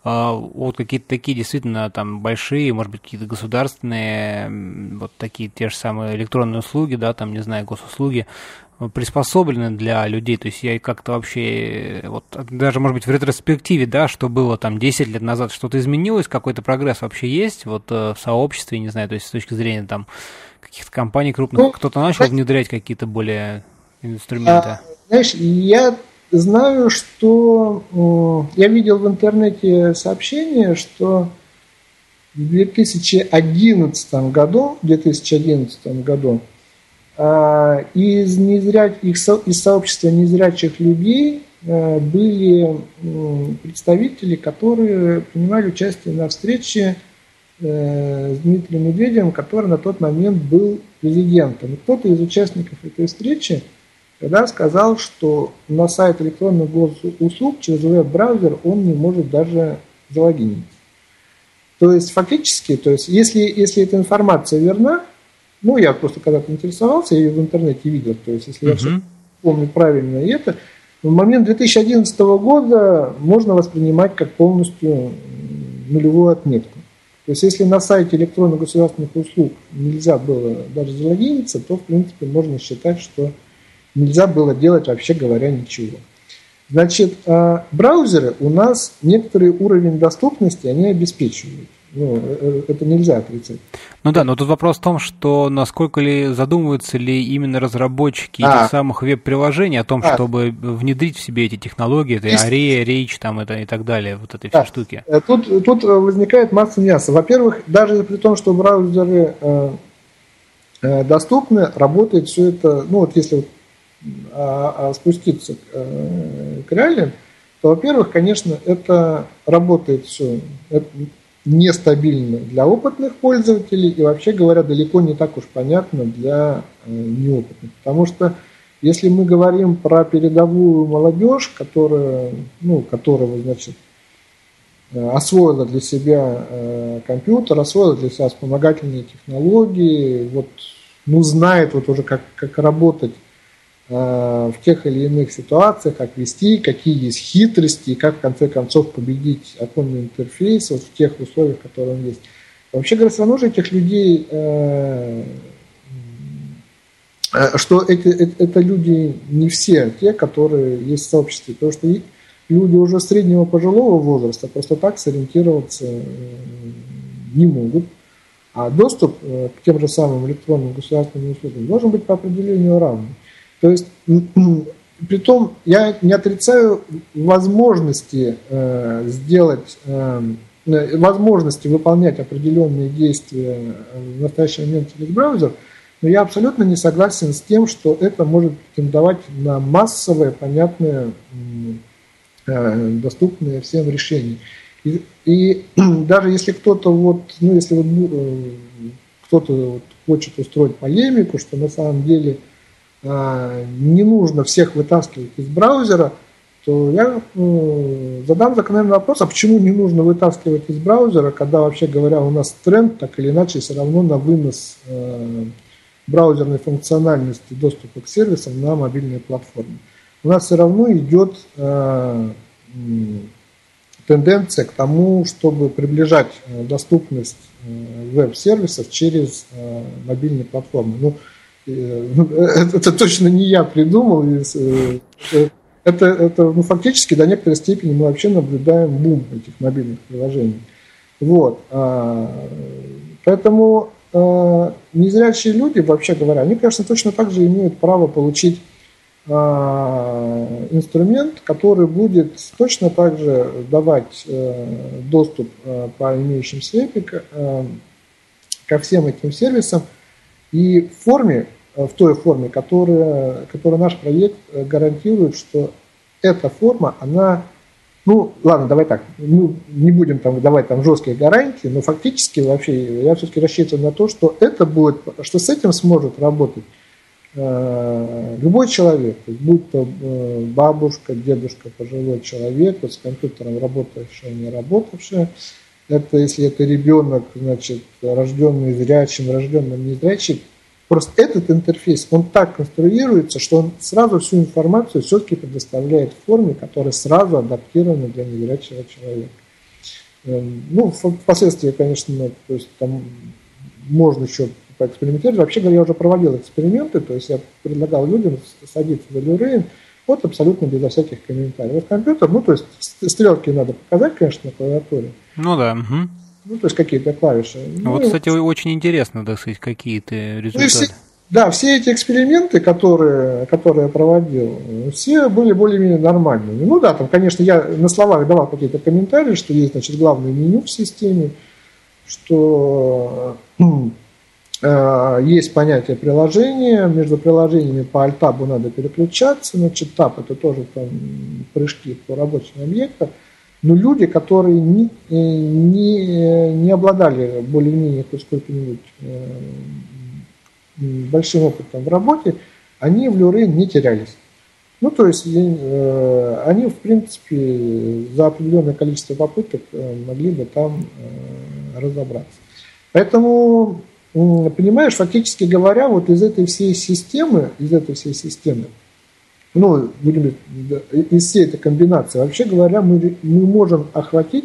какие-то такие действительно там большие, может быть, какие-то государственные, такие те же самые электронные услуги, да, там, не знаю, госуслуги, приспособлены для людей, то есть я как-то вообще, даже, может быть, в ретроспективе, да, что было там 10 лет назад, что-то изменилось, какой-то прогресс вообще есть, в сообществе, не знаю, то есть с точки зрения там каких-то компаний крупных, кто-то начал внедрять какие-то более инструменты? Знаешь, я знаю, что я видел в интернете сообщение, что в 2011 году из сообщества незрячих людей были представители, которые принимали участие на встрече с Дмитрием Медведевым, который на тот момент был президентом. И кто-то из участников этой встречи когда сказал, что на сайт электронных госуслуг через веб-браузер он не может даже залогиниться. То есть фактически, если эта информация верна, я просто когда-то интересовался, я ее в интернете видел, то есть, если я все помню правильно, и это, в момент 2011 года можно воспринимать как полностью нулевую отметку. То есть, если на сайте электронных государственных услуг нельзя было даже залогиниться, то, в принципе, можно считать, что нельзя было делать, вообще говоря, ничего. Значит, браузеры у нас некоторый уровень доступности они обеспечивают. Ну, это нельзя отрицать. Ну да, но тут вопрос в том, что насколько ли задумываются ли именно разработчики этих самых веб-приложений о том, чтобы внедрить в себе эти технологии, это ARIA, REACH там, это, и так далее, вот этой все штуки. Тут возникает масса нюансов. Во-первых, даже при том, что браузеры доступны, работает все это, ну вот если вот спуститься к реалиям, то, во-первых, конечно, это работает все нестабильно для опытных пользователей и, вообще говоря, далеко не так уж понятно для неопытных. Потому что, если мы говорим про передовую молодежь, которая, значит, освоила для себя компьютер, освоила для себя вспомогательные технологии, знает уже, как работать в тех или иных ситуациях, как вести, какие есть хитрости и как в конце концов победить оконный интерфейс в тех условиях, которые он есть. Вообще говоря, все равно же этих людей, что это люди не все те, которые есть в сообществе, потому что люди уже среднего пожилого возраста просто так сориентироваться не могут. А доступ к тем же самым электронным государственным услугам должен быть по определению равным. То есть, притом, я не отрицаю возможности возможности выполнять определенные действия в настоящий момент через браузер, но я абсолютно не согласен с тем, что это может претендовать на массовое, понятное, доступное всем решение. И даже если кто-то хочет устроить полемику, что на самом деле не нужно всех вытаскивать из браузера, то я задам закономерный вопрос, а почему не нужно вытаскивать из браузера, когда, вообще говоря, у нас тренд так или иначе все равно на вынос браузерной функциональности доступа к сервисам на мобильные платформы. У нас все равно идет тенденция к тому, чтобы приближать доступность веб-сервисов через мобильные платформы. Это точно не я придумал. Фактически до некоторой степени мы вообще наблюдаем бум этих мобильных приложений. Поэтому незрячие люди, вообще говоря, они, конечно, точно так же имеют право получить инструмент, который будет точно так же давать доступ по имеющимся эпикам ко всем этим сервисам, и в той форме, которая наш проект гарантирует, что эта форма, она, не будем давать жесткие гарантии, но фактически вообще я все-таки рассчитываю на то, что с этим сможет работать любой человек, будь то бабушка, дедушка, пожилой человек, с компьютером работавший, не работавший. Это если это ребенок, значит, рожденный зрячим, рожденным незрячим. Просто этот интерфейс, он так конструируется, что он сразу всю информацию все-таки предоставляет в форме, которая сразу адаптирована для незрячего человека. Впоследствии, конечно, то есть там можно еще поэкспериментировать. Вообще говоря, я уже проводил эксперименты, то есть я предлагал людям садиться за Luwrain, абсолютно безо всяких комментариев. Компьютер, стрелки надо показать, конечно, на клавиатуре. Ну да. Угу. То есть какие-то клавиши. Кстати, очень интересно, так сказать, какие ты результаты. Все эти эксперименты, которые я проводил, все были более-менее нормальными. Конечно, я на словах давал какие-то комментарии, что есть, значит, главное меню в системе, что есть понятие приложения, между приложениями по альтабу надо переключаться, значит, таб это тоже прыжки по рабочим объектам, но люди, которые не обладали более-менее сколько-нибудь большим опытом в работе, они в Luwrain не терялись. Они, в принципе, за определенное количество попыток могли бы там разобраться. Поэтому, понимаешь, фактически говоря, из этой всей системы, из всей этой комбинации, вообще говоря, мы можем охватить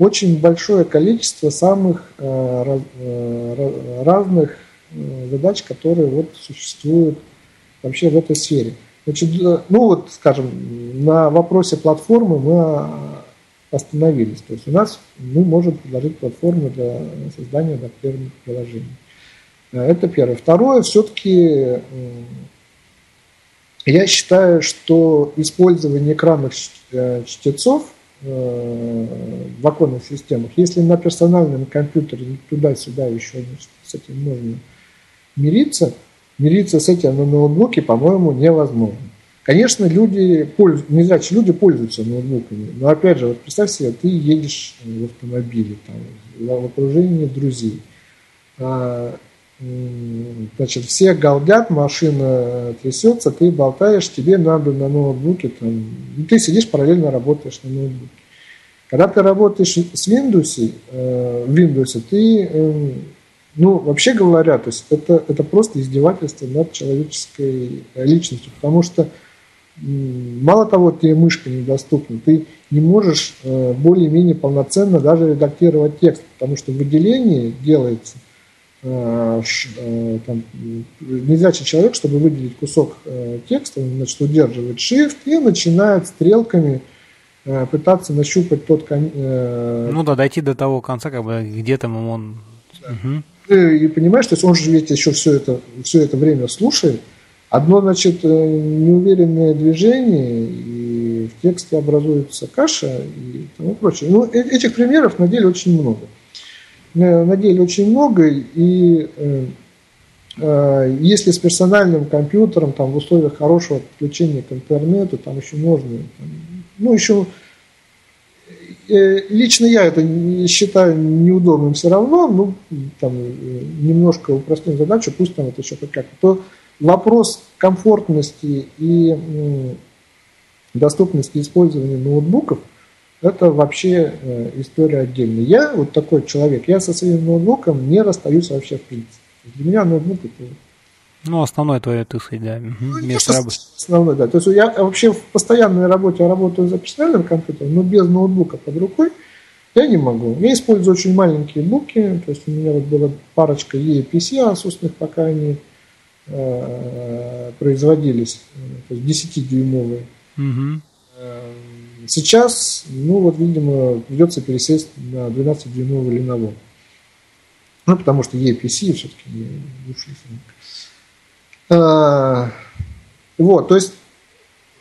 очень большое количество самых разных задач, которые вот существуют вообще в этой сфере. Значит, ну вот, скажем, на вопросе платформы мы остановились. То есть у нас мы можем предложить платформу для создания докторных приложений. Это первое. Второе, все-таки я считаю, что использование экранных чтецов в оконных системах, если на персональном компьютере туда-сюда еще с этим можно мириться, мириться с этим на ноутбуке, по-моему, невозможно. Конечно, не знаю, люди пользуются ноутбуками, но опять же, вот представь себе, ты едешь в автомобиле, там, в окружении друзей. Значит, все галдят, машина трясется, ты болтаешь, тебе надо на ноутбуке, там, и ты сидишь, параллельно работаешь на ноутбуке. Когда ты работаешь с Windows, ты, ну, вообще говоря, то есть это просто издевательство над человеческой личностью, потому что мало того, тебе мышка недоступна, ты не можешь более-менее полноценно даже редактировать текст, потому что выделение делается. Там, незрячий человек, чтобы выделить кусок текста, он, значит, удерживает shift и начинает стрелками пытаться нащупать тот ну да, дойти до того конца, как бы где там он. Да. Угу. И понимаешь, то есть он же ведь еще все это время слушает. Одно, значит, неуверенное движение, и в тексте образуется каша и тому прочее. Ну, этих примеров на деле очень много. На деле очень много, и если с персональным компьютером там, в условиях хорошего подключения к интернету, там еще можно, там, ну еще лично я это считаю неудобным все равно, ну там немножко упростим задачу, пусть там это еще как-то, то вопрос комфортности и доступности использования ноутбуков — это вообще история отдельная. Я вот такой человек, я со своим ноутбуком не расстаюсь вообще в принципе. Для меня ноутбук это... Ну, основной твой тысячи, да. Ну, место работы. Основной, да. То есть я вообще в постоянной работе работаю за персональным компьютером, но без ноутбука под рукой я не могу. Я использую очень маленькие буки, то есть у меня вот была парочка EPC Asus'ных, пока они производились, то есть 10-дюймовые. Угу. Сейчас, ну вот, видимо, придется пересесть на 12-дюймовый Lenovo. Ну, потому что EPC все-таки не ушли. Вот, то есть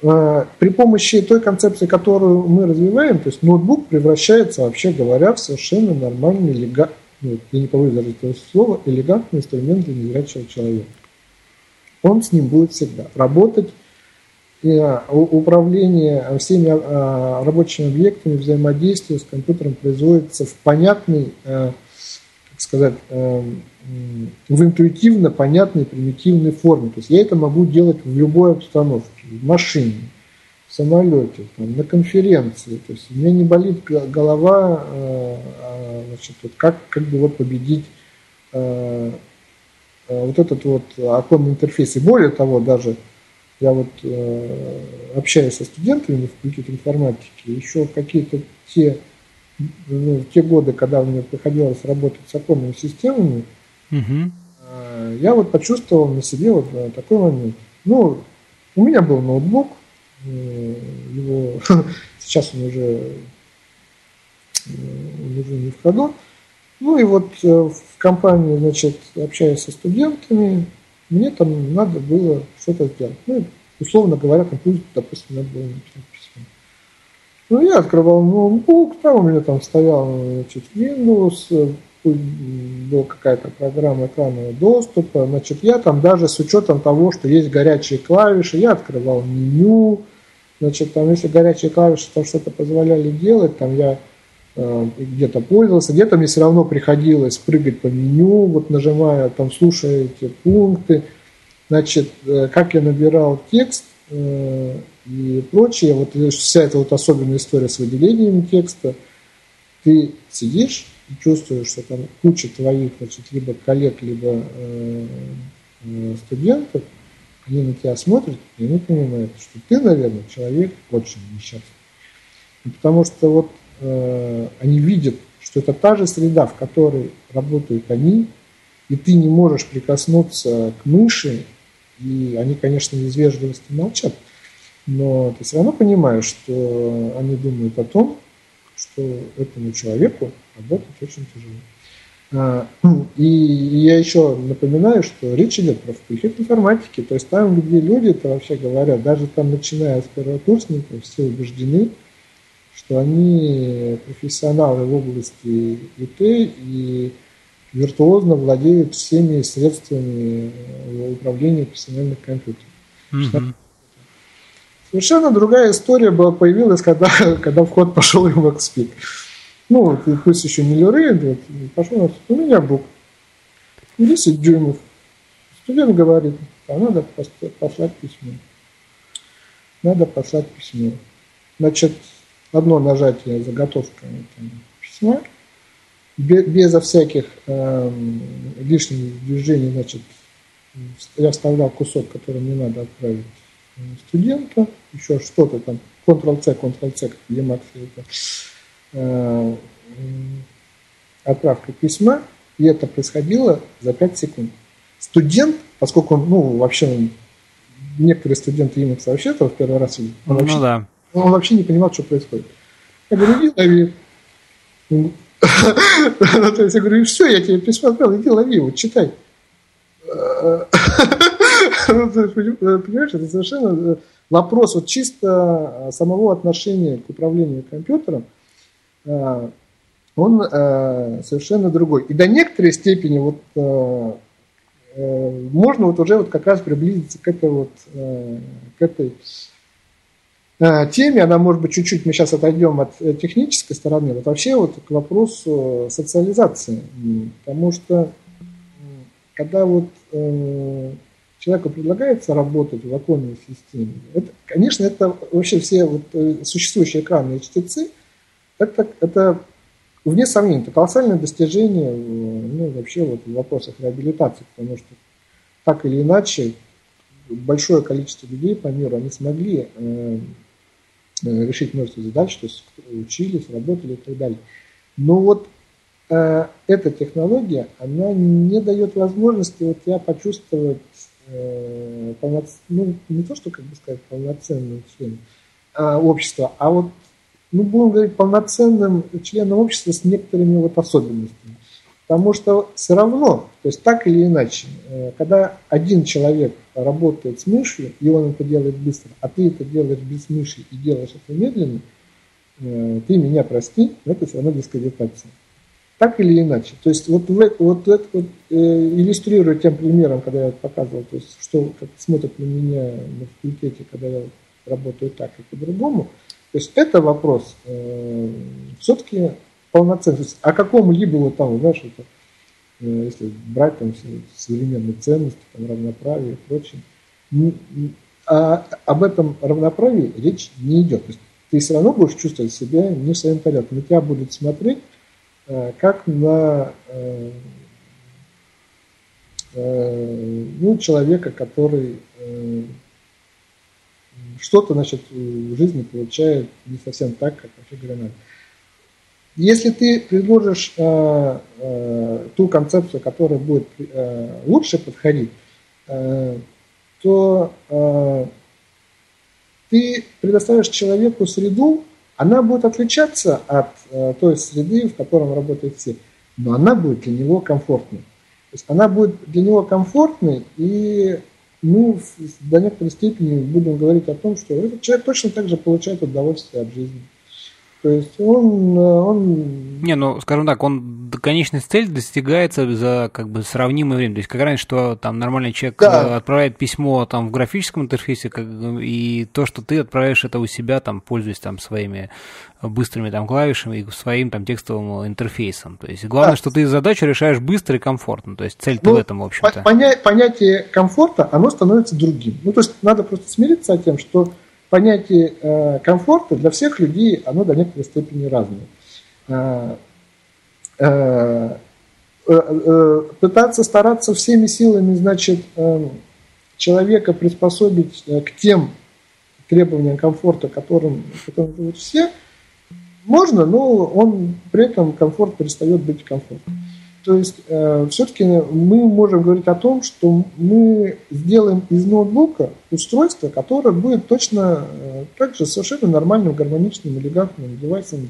при помощи той концепции, которую мы развиваем, то есть ноутбук превращается, вообще говоря, в совершенно нормальный, элегантный, я не побоюсь даже этого слова, элегантный инструмент для незрячего человека. Он с ним будет всегда работать. Управление всеми рабочими объектами, взаимодействие с компьютером производится в понятный, как сказать, в интуитивно понятной примитивной форме. То есть я это могу делать в любой обстановке, в машине, в самолете, там, на конференции. То есть у меня не болит голова, значит, вот как бы вот победить вот этот вот оконный интерфейс. И более того, даже я вот общаюсь со студентами на факультете информатики, еще в какие-то те годы, когда мне приходилось работать с оконными системами, угу. Я вот почувствовал на себе вот такой момент. Ну, у меня был ноутбук, его сейчас он уже не в ходу. Ну и вот в компании, значит, общаюсь со студентами, мне там надо было что-то сделать. Ну, условно говоря, компьютер, допустим, надо было написать письмо. Ну, я открывал ноутбук, там у меня там стоял, значит, Windows, была какая-то программа экранного доступа. Значит, я там даже с учетом того, что есть горячие клавиши, я открывал меню. Значит, там, если горячие клавиши там что-то позволяли делать, там я где-то пользовался, где-то мне все равно приходилось прыгать по меню, вот нажимая, там, слушая эти пункты, значит, как я набирал текст и прочее, вот вся эта вот особенная история с выделением текста, ты сидишь и чувствуешь, что там куча твоих, значит, либо коллег, либо студентов, они на тебя смотрят, и они понимают, что ты, наверное, человек очень несчастный. Потому что вот они видят, что это та же среда, в которой работают они, и ты не можешь прикоснуться к мыши, и они, конечно, из вежливости молчат, но ты все равно понимаешь, что они думают о том, что этому человеку работать очень тяжело. И я еще напоминаю, что речь идет про факультет информатики, то есть там, где люди-то вообще говорят, даже там, начиная с первокурсников, все убеждены, что они профессионалы в области ИТ и виртуозно владеют всеми средствами управления персональных компьютеров. Mm-hmm. Совершенно другая история появилась, когда в ход пошел Emacspeak. Ну, пусть еще не Luwrain, пошел, у меня бук 10 дюймов. Студент говорит, а надо послать письмо. Значит, одно нажатие заготовка письма, безо всяких лишних движений, значит, я вставлял кусок, который мне надо отправить студенту, еще что-то там, Ctrl-C, Ctrl-C, Emacs, отправка письма, и это происходило за 5 секунд. Студент, поскольку, некоторые студенты Emacs вообще этого в первый раз видят, он вообще не понимал, что происходит. Я говорю, иди лови. То есть я говорю, все, я тебе письмо отправил, иди лови его, читай. Понимаешь, это совершенно вопрос вот чисто самого отношения к управлению компьютером, он совершенно другой. И до некоторой степени можно уже как раз приблизиться к этой теме. Она, может быть, чуть-чуть мы сейчас отойдем от технической стороны, к вопросу социализации. Потому что когда человеку предлагается работать в оконной системе, это вообще все существующие экранные чтецы, это вне сомнений, это колоссальное достижение в вопросах реабилитации, потому что так или иначе большое количество людей по миру, они смогли решить множество задач, то есть учились, работали и так далее. Но эта технология, она не дает возможности тебя почувствовать полноценным членом общества, будем говорить, полноценным членом общества с некоторыми особенностями. Потому что все равно, то есть так или иначе, когда один человек работает с мышью, и он это делает быстро, а ты это делаешь без мыши и делаешь это медленно, ты меня прости, но это все равно дискредитация. Так или иначе. То есть иллюстрирую тем примером, когда я показывал, то есть, что смотрят на меня на факультете, когда я работаю так и по-другому. То есть это вопрос все-таки полноценности. О каком-либо если брать современные ценности, равноправие и прочее, об этом равноправии речь не идет. То есть ты все равно будешь чувствовать себя не в своем порядке. На тебя будут смотреть как на человека, который что-то в жизни получает не совсем так, как вообще говоря надо. Если ты предложишь ту концепцию, которая будет лучше подходить, то ты предоставишь человеку среду, она будет отличаться от той среды, в которой работают все, но она будет для него комфортной. То есть она будет для него комфортной, и мы до некоторой степени будем говорить о том, что этот человек точно так же получает удовольствие от жизни. То есть он... скажем так, конечная цель достигается за сравнимое время. То есть, как раньше, что там нормальный человек отправляет письмо в графическом интерфейсе, и то, что ты отправляешь это у себя, пользуясь своими быстрыми клавишами и своим текстовым интерфейсом. То есть главное, что ты задачу решаешь быстро и комфортно. То есть цель-то в этом, в общем-то. Понятие комфорта, оно становится другим. То есть надо просто смириться с тем, что понятие комфорта для всех людей, оно до некоторой степени разное. Пытаться стараться всеми силами, человека приспособить к тем требованиям комфорта, которым живут все, можно, но он при этом комфорт перестает быть комфортным. То есть все-таки мы можем говорить о том, что мы сделаем из ноутбука устройство, которое будет точно так же совершенно нормальным, гармоничным, элегантным девайсом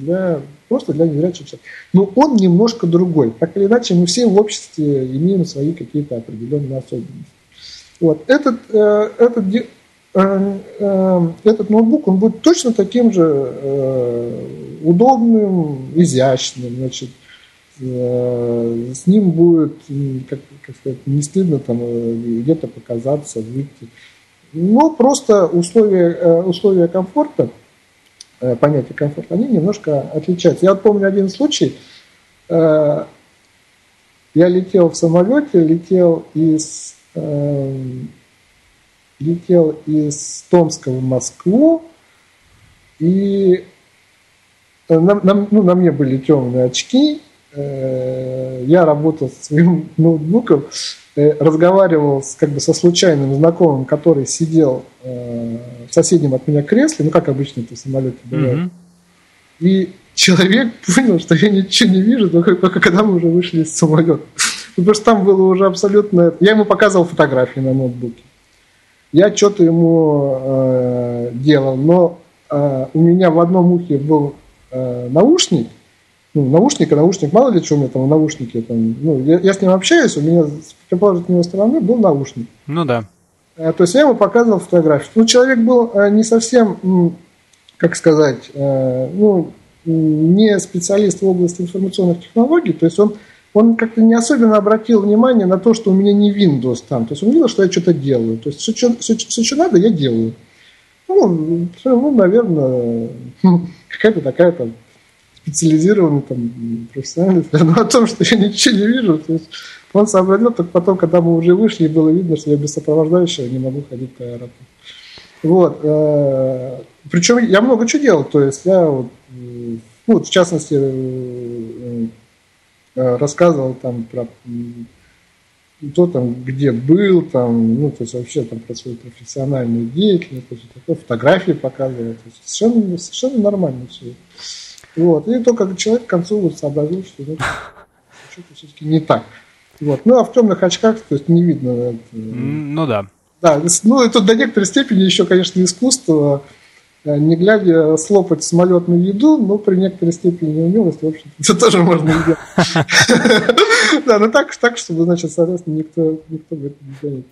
просто для незрячих человек. Но он немножко другой. Так или иначе, мы все в обществе имеем свои какие-то определенные особенности. Вот. Этот ноутбук, он будет точно таким же удобным, изящным, значит, с ним будет, как сказать, не стыдно там где-то показаться, выйти. Но просто условия комфорта, понятие комфорта, они немножко отличаются. Я помню один случай. Я летел в самолете, летел из Томска в Москву, и на мне были темные очки. Я работал со своим ноутбуком, разговаривал со случайным знакомым, который сидел в соседнем от меня кресле, ну, как обычно это в самолете бывает. Mm-hmm. И человек понял, что я ничего не вижу, только когда мы уже вышли из самолета. Потому что там было уже абсолютно... Я ему показывал фотографии на ноутбуке. Я что-то ему делал, но у меня в одном ухе был наушник. Ну, наушник, мало ли что у меня там в наушнике. Там, ну, я с ним общаюсь, у меня с противоположной стороны был наушник. Ну да. То есть я ему показывал фотографию. Ну, человек был не совсем, как сказать, не специалист в области информационных технологий, то есть он как-то не особенно обратил внимание на то, что у меня не Windows там. То есть он видел, что я что-то делаю. То есть все, что надо, я делаю. Ну наверное, какая-то такая там специализированный профессиональный. Но о том, что я ничего не вижу, то есть он сообразил только потом, когда мы уже вышли, и было видно, что я без сопровождающего не могу ходить по аэропорту. Вот. Причем я много чего делал. То есть я в частности рассказывал про то, где был, то есть вообще про свою профессиональную деятельность, фотографии показывал. То есть совершенно нормально все. Вот. И только человек к концу сообразил, что что-то все-таки не так. Вот. Ну, а в темных очках, то есть, не видно. Ну, да. Да, это до некоторой степени еще, конечно, искусство, не глядя, слопать самолетную еду, но при некоторой степени неумелости, в общем-то, это тоже можно сделать. Да, но так, чтобы, значит, соответственно, никто в этом не делает.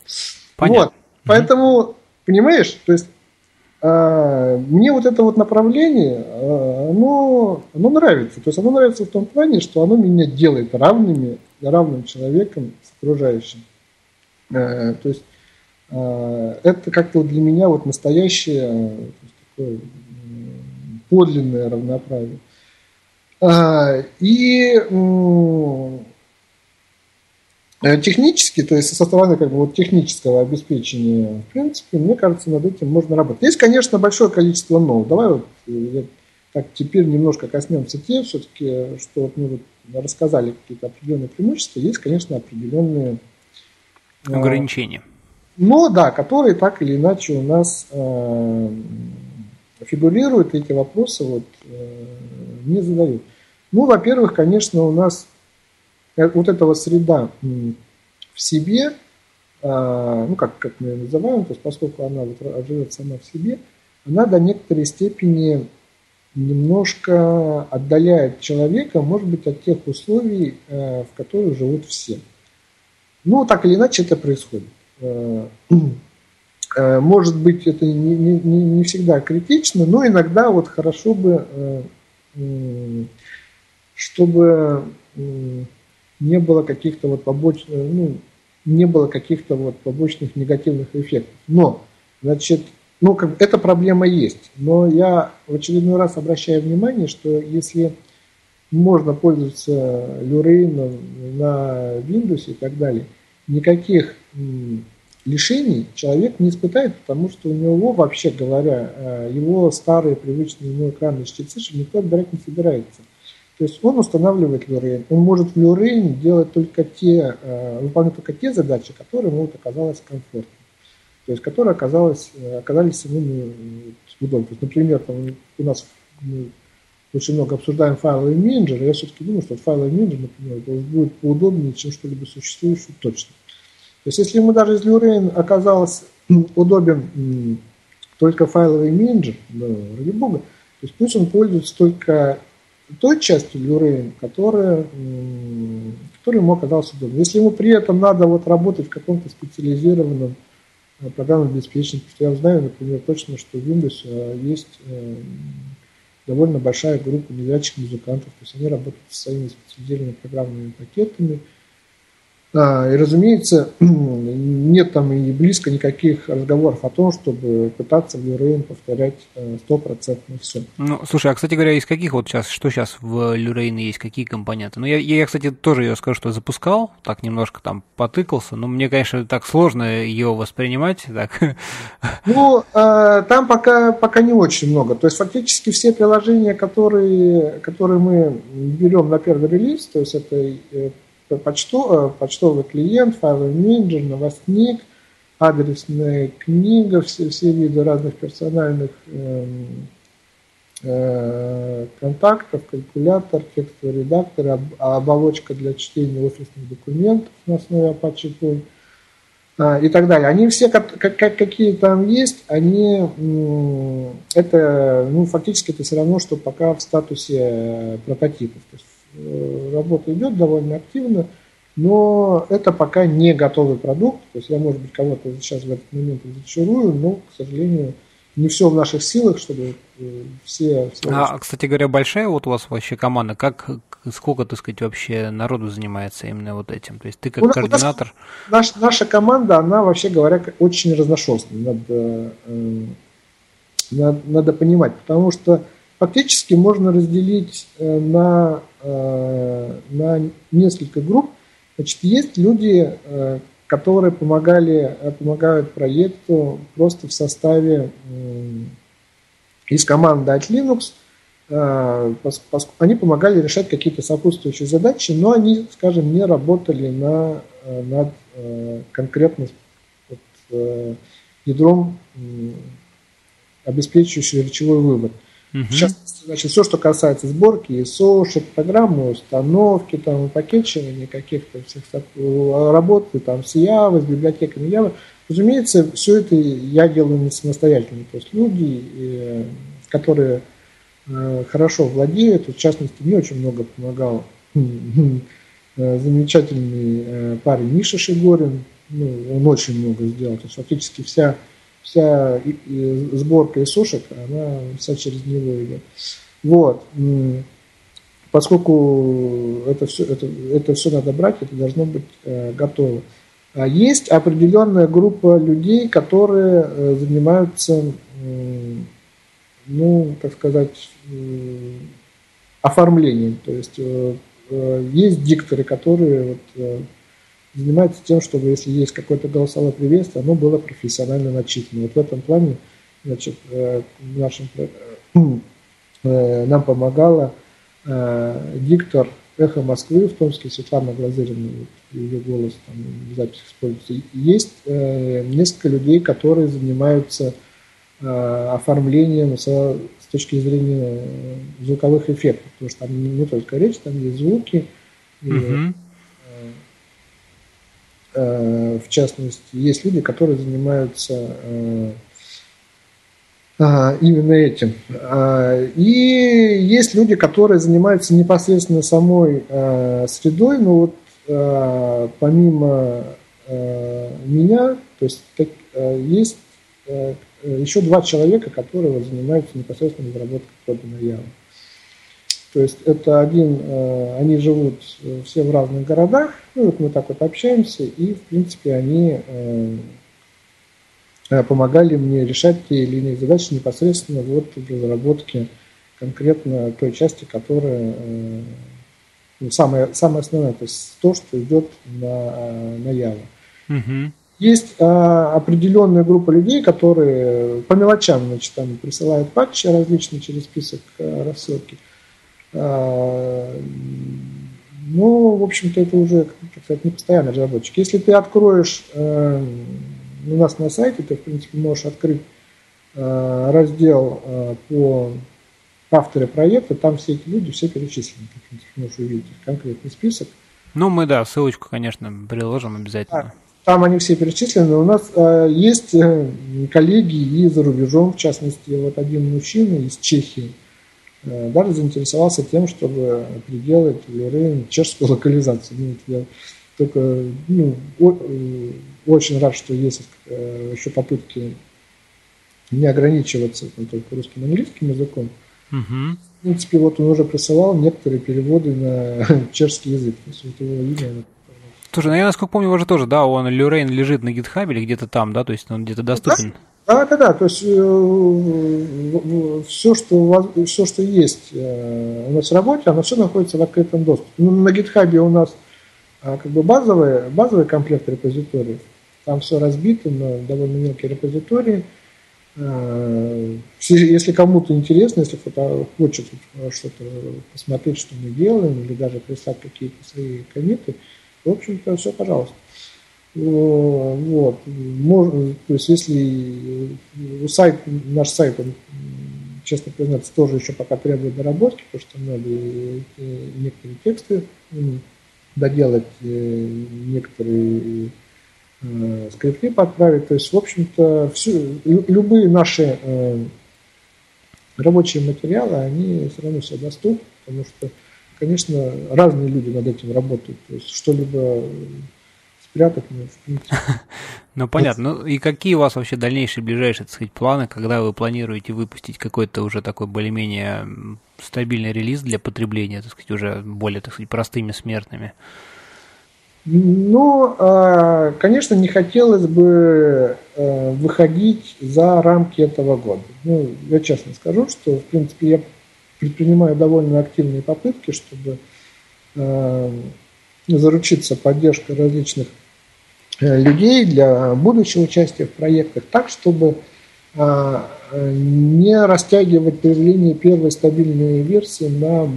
Понятно. Поэтому, понимаешь, то есть, мне это направление, оно нравится. То есть оно нравится в том плане, что оно меня делает равным человеком с окружающим. То есть это как-то для меня настоящее такое подлинное равноправие. И технически, то есть со стороны технического обеспечения, в принципе, мне кажется, над этим можно работать. Есть, конечно, большое количество но. Давай теперь немножко коснемся тех, все-таки, что мы рассказали какие-то определенные преимущества. Есть, конечно, определенные ограничения. Но, да, которые так или иначе у нас фигурируют, эти вопросы не задают. Ну, во-первых, конечно, у нас этого среда в себе, как мы ее называем, то есть поскольку она живет сама в себе, она до некоторой степени немножко отдаляет человека, может быть, от тех условий, в которых живут все. Ну, так или иначе это происходит. Может быть, это не всегда критично, но иногда хорошо бы, чтобы не было каких-то побочных негативных эффектов. Но, значит, эта проблема есть. Но я в очередной раз обращаю внимание, что если можно пользоваться Luwrain на Windows и так далее, никаких лишений человек не испытает, потому что у него, вообще говоря, его старые привычные ему экранные чтецы никто отбирать не собирается. То есть он устанавливает Luwrain. Он может в Luwrain делать выполнять только те задачи, которые ему оказалось комфортно. То есть которые оказались ему удобно. То есть, например, у нас очень много обсуждаем файловый менеджер, я все-таки думаю, что файловый менеджер, например, будет поудобнее, чем что-либо существующее точно. То есть, если ему даже из Luwrain оказалось удобен только файловый менеджер, да, ради бога, то есть пусть он пользуется только той частью Luwrain, которая ему оказалась удобна. Если ему при этом надо вот работать в каком-то специализированном программном обеспечении, потому что я знаю, например, точно, что в Windows есть довольно большая группа незрячих музыкантов, то есть они работают со своими специализированными программными пакетами. И, разумеется, нет там и близко никаких разговоров о том, чтобы пытаться в Luwrain повторять 100% все. Ну, слушай, а, кстати говоря, из каких вот сейчас, что сейчас в Luwrain есть, какие компоненты? Ну, я, кстати, тоже ее скажу, что запускал, так немножко там потыкался, но мне, конечно, так сложно ее воспринимать. Так. Ну, там пока не очень много. То есть, фактически все приложения, которые мы берем на первый релиз, то есть это почтовый клиент, файловый менеджер, новостник, адресная книга, все виды разных персональных контактов, калькулятор, текстовый редактор, оболочка для чтения офисных документов на основе Apache POI и так далее. Они все, какие там есть, фактически это все равно, что пока в статусе прототипов. То есть работа идет довольно активно, но это пока не готовый продукт. То есть я, может быть, кого-то сейчас в этот момент разочарую, но, к сожалению, не все в наших силах, чтобы все... А, кстати говоря, большая вот у вас вообще команда? Сколько, так сказать, вообще народу занимается именно вот этим? То есть ты как координатор... Наша команда, она, вообще говоря, очень разношерстная. Надо понимать, потому что фактически можно разделить на несколько групп. Значит, есть люди, которые помогают проекту просто в составе из команды Alt Linux. Они помогали решать какие-то сопутствующие задачи, но они, скажем, не работали над конкретным ядром, обеспечивающим речевой выбор. Сейчас, значит, все, что касается сборки, ISO, программы, установки, там, пакетчивания каких-то всех работы, там, с Явой, с библиотеками Явы, разумеется, все это я делаю не самостоятельно. То есть люди, которые хорошо владеют, в частности, мне очень много помогал замечательный парень Миша Шигорен, он очень много сделал, то есть фактически вся сборка ISO-шек, она вся через него идет. Вот. Поскольку это все надо брать, это должно быть готово. Есть определенная группа людей, которые занимаются, оформлением. То есть есть дикторы, которые... занимается тем, чтобы если есть какое-то голосовое приветствие, оно было профессионально начитано. Вот в этом плане, значит, нам помогала диктор «Эхо Москвы» в Томске, Светлана Глазырина, ее голос там в записи используется. Есть несколько людей, которые занимаются оформлением с точки зрения звуковых эффектов, потому что там не только речь, там есть звуки, в частности, есть люди, которые занимаются именно этим. И есть люди, которые занимаются непосредственно самой средой, но вот помимо меня, то есть есть еще два человека, которые занимаются непосредственно разработкой кода на Яве. То есть это они живут все в разных городах, вот мы так вот общаемся, и в принципе они помогали мне решать те или иные задачи непосредственно вот в разработке конкретно той части, которая самая основная, то есть то, что идет на Яву. Mm-hmm. Есть определенная группа людей, которые по мелочам, значит, там присылают патчи различные через список рассылки. Ну, в общем-то, это уже, так сказать, не постоянный разработчик. Если ты откроешь у нас на сайте, ты, в принципе, можешь открыть раздел по авторы проекта, там все эти люди, все перечислены, как вы уже видите, конкретный список. Ну, мы, да, ссылочку, конечно, приложим обязательно. Там они все перечислены. У нас есть коллеги и за рубежом, в частности, вот один мужчина из Чехии даже заинтересовался тем, чтобы приделать Luwrain чешскую локализацию. Я только очень рад, что есть еще попытки не ограничиваться только русским и английским языком. Угу. В принципе, вот он уже присылал некоторые переводы на чешский язык. То есть, вот его имя... Слушай, ну я, насколько помню, уже тоже, да, он Luwrain лежит на GitHub или где-то там, да, то есть он где-то доступен. Да, то есть все, что есть у нас в работе, оно все находится в открытом доступе. На GitHub у нас как бы базовый комплект репозиторий, там все разбито на довольно мелкие репозитории. Если кому-то интересно, если кто-то хочет что-то посмотреть, что мы делаем, или даже прислать какие-то свои коммиты, в общем-то, все, пожалуйста. Вот. Можно, то есть, если наш сайт, он, честно признаться, тоже еще пока требует доработки, потому что надо некоторые тексты доделать, некоторые скрипты подправить. То есть, в общем-то, любые наши рабочие материалы, они все равно все доступны, потому что, конечно, разные люди над этим работают. То есть, что-либо спрятать, в принципе. Ну, понятно. Ну, и какие у вас вообще дальнейшие, ближайшие, так сказать, планы, когда вы планируете выпустить какой-то уже такой более-менее стабильный релиз для потребления, так сказать, уже более, так сказать, простыми смертными? Ну, конечно, не хотелось бы выходить за рамки этого года. Ну, я честно скажу, что, в принципе, я предпринимаю довольно активные попытки, чтобы заручиться поддержкой различных людей для будущего участия в проектах, так, чтобы не растягивать появление первой стабильной версии на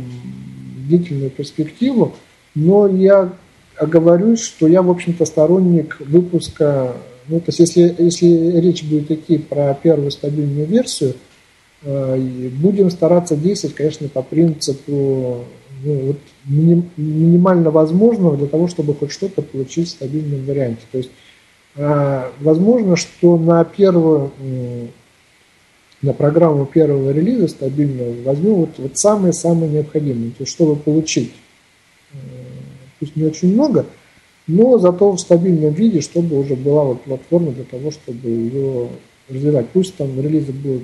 длительную перспективу. Но я оговорюсь, что я, в общем-то, сторонник выпуска, ну, то есть если речь будет идти про первую стабильную версию, будем стараться действовать, конечно, по принципу минимально возможного для того, чтобы хоть что-то получить в стабильном варианте. То есть, возможно, что на программу первого релиза стабильного возьмем вот самые-самые необходимые. То есть, чтобы получить, пусть не очень много, но зато в стабильном виде, чтобы уже была вот платформа для того, чтобы ее развивать. Пусть там релизы будут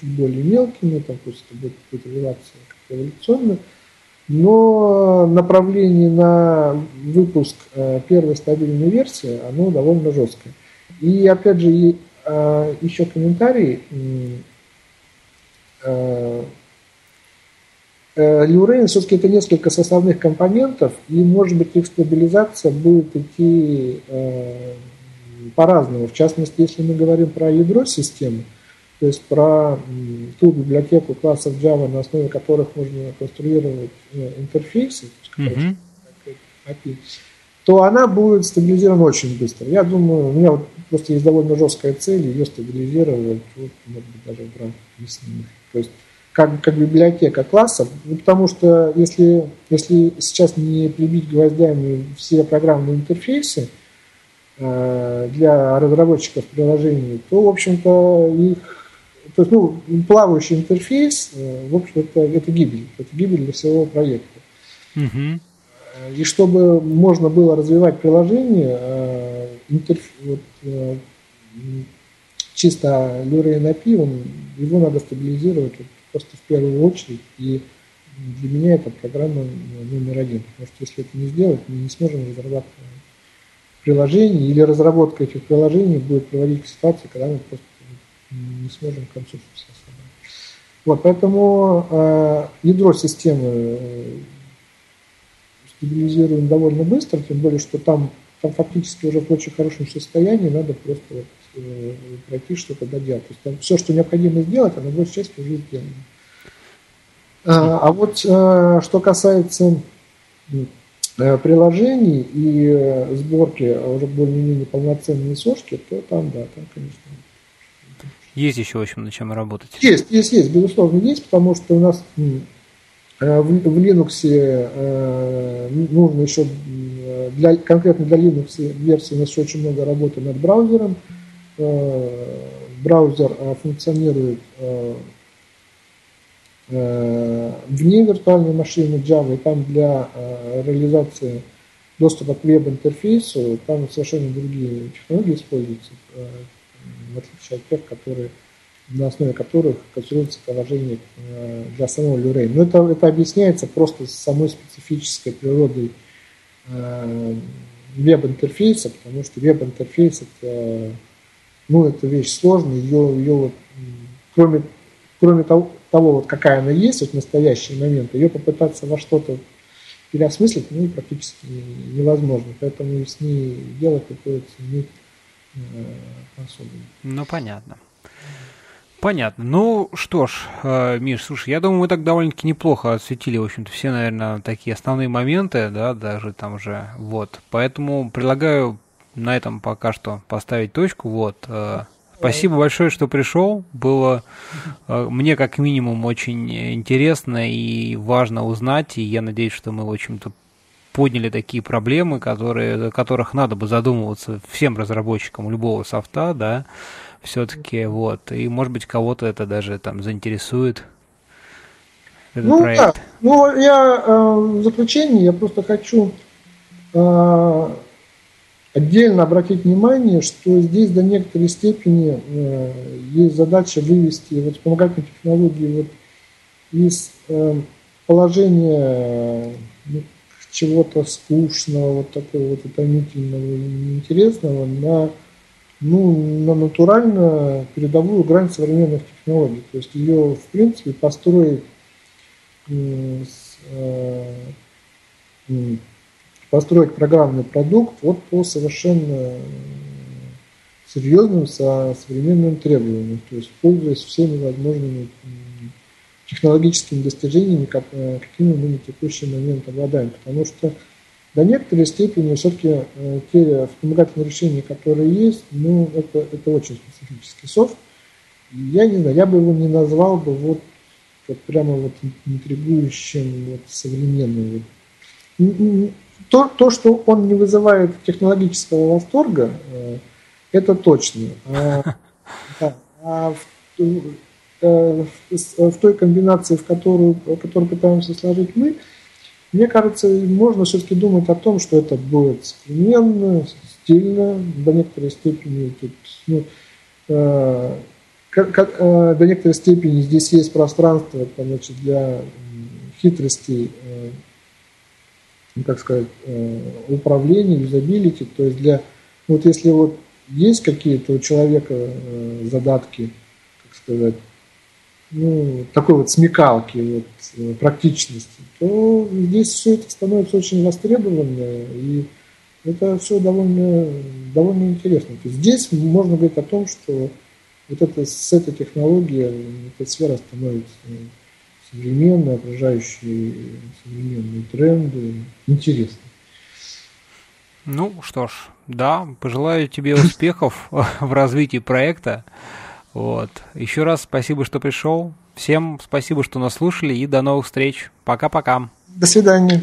чуть более мелкими, там пусть это будет развиваться как эволюционно, но направление на выпуск первой стабильной версии, оно довольно жесткое. И опять же, еще комментарий. Luwrain все-таки это несколько составных компонентов, и, может быть, их стабилизация будет идти по-разному. В частности, если мы говорим про ядро системы, то есть про ту библиотеку классов Java, на основе которых можно конструировать интерфейсы, API, то она будет стабилизирована очень быстро. Я думаю, у меня вот просто есть довольно жесткая цель ее стабилизировать, вот, может быть, даже в рамках объяснения. То есть как библиотека классов, ну, потому что если сейчас не прибить гвоздями все программные интерфейсы для разработчиков приложений, то, в общем-то, плавающий интерфейс, в общем-то, это гибель. Это гибель для всего проекта. Угу. И чтобы можно было развивать приложение, чисто Luwrain API, его надо стабилизировать просто в первую очередь. И для меня это программа номер один. Потому что если это не сделать, мы не сможем разрабатывать приложений, или разработка этих приложений будет приводить к ситуации, когда мы просто не сможем к концу все собрать. Вот, поэтому ядро системы стабилизируем довольно быстро, тем более, что там фактически уже в очень хорошем состоянии, надо просто пройти что-то доделать. То есть там все, что необходимо сделать, оно большей частью уже сделано. Что касается приложений и сборки уже более-менее полноценные сошки, то там, да, там, конечно. Есть еще, в общем, над чем работать. Есть, безусловно, есть, потому что у нас в Linux нужно еще, конкретно для Linux версии у нас еще очень много работы над браузером. Браузер функционирует вне виртуальной машины Java, и там для реализации доступа к веб-интерфейсу там совершенно другие технологии используются, в отличие от тех, которые, на основе которых конструируется приложение для самого Luwrain. Но это объясняется просто самой специфической природой веб-интерфейса, потому что веб-интерфейс это вещь сложная, ее кроме того, вот какая она есть вот в настоящий момент, ее попытаться во что-то переосмыслить практически невозможно. Поэтому с ней дело приходится иметь особенно. Ну, понятно. Ну, что ж, Миш, слушай, я думаю, мы так довольно-таки неплохо осветили, в общем-то, все, наверное, такие основные моменты, да, даже там же, вот. Поэтому предлагаю на этом пока что поставить точку, вот. Спасибо большое, что пришел. Было мне как минимум очень интересно и важно узнать, и я надеюсь, что мы, в общем-то, подняли такие проблемы, о которых надо бы задумываться всем разработчикам любого софта, да, все-таки, вот, и, может быть, кого-то это даже там заинтересует, этот проект. Да. В заключение я просто хочу отдельно обратить внимание, что здесь до некоторой степени есть задача вывести вспомогательные технологии из положения чего-то скучного, такого утомительного и неинтересного на натурально передовую грань современных технологий. То есть ее, в принципе, построить программный продукт по совершенно серьезным современным требованиям, то есть пользуясь всеми возможными технологическими достижениями, какими мы на текущий момент обладаем. Потому что до некоторой степени все-таки те вспомогательные решения, которые есть, это очень специфический софт. Я не знаю, я бы его не назвал бы прямо интригующим современным. То, что он не вызывает технологического восторга, это точно. А в той комбинации, которую пытаемся сложить мы, мне кажется, можно все-таки думать о том, что это будет современно, стильно, до некоторой степени до некоторой степени здесь есть пространство для хитростей, как сказать, управления, юзабилити, то есть для, если есть какие-то у человека задатки, как сказать, такой смекалки, практичности, то здесь все это становится очень востребованно, и это все довольно интересно. То есть здесь можно говорить о том, что с этой технологией эта сфера становится современные, окружающие современные тренды. Интересно. Ну что ж, да, пожелаю тебе успехов в развитии проекта. Еще раз спасибо, что пришел. Всем спасибо, что нас слушали, и до новых встреч. Пока-пока. До свидания.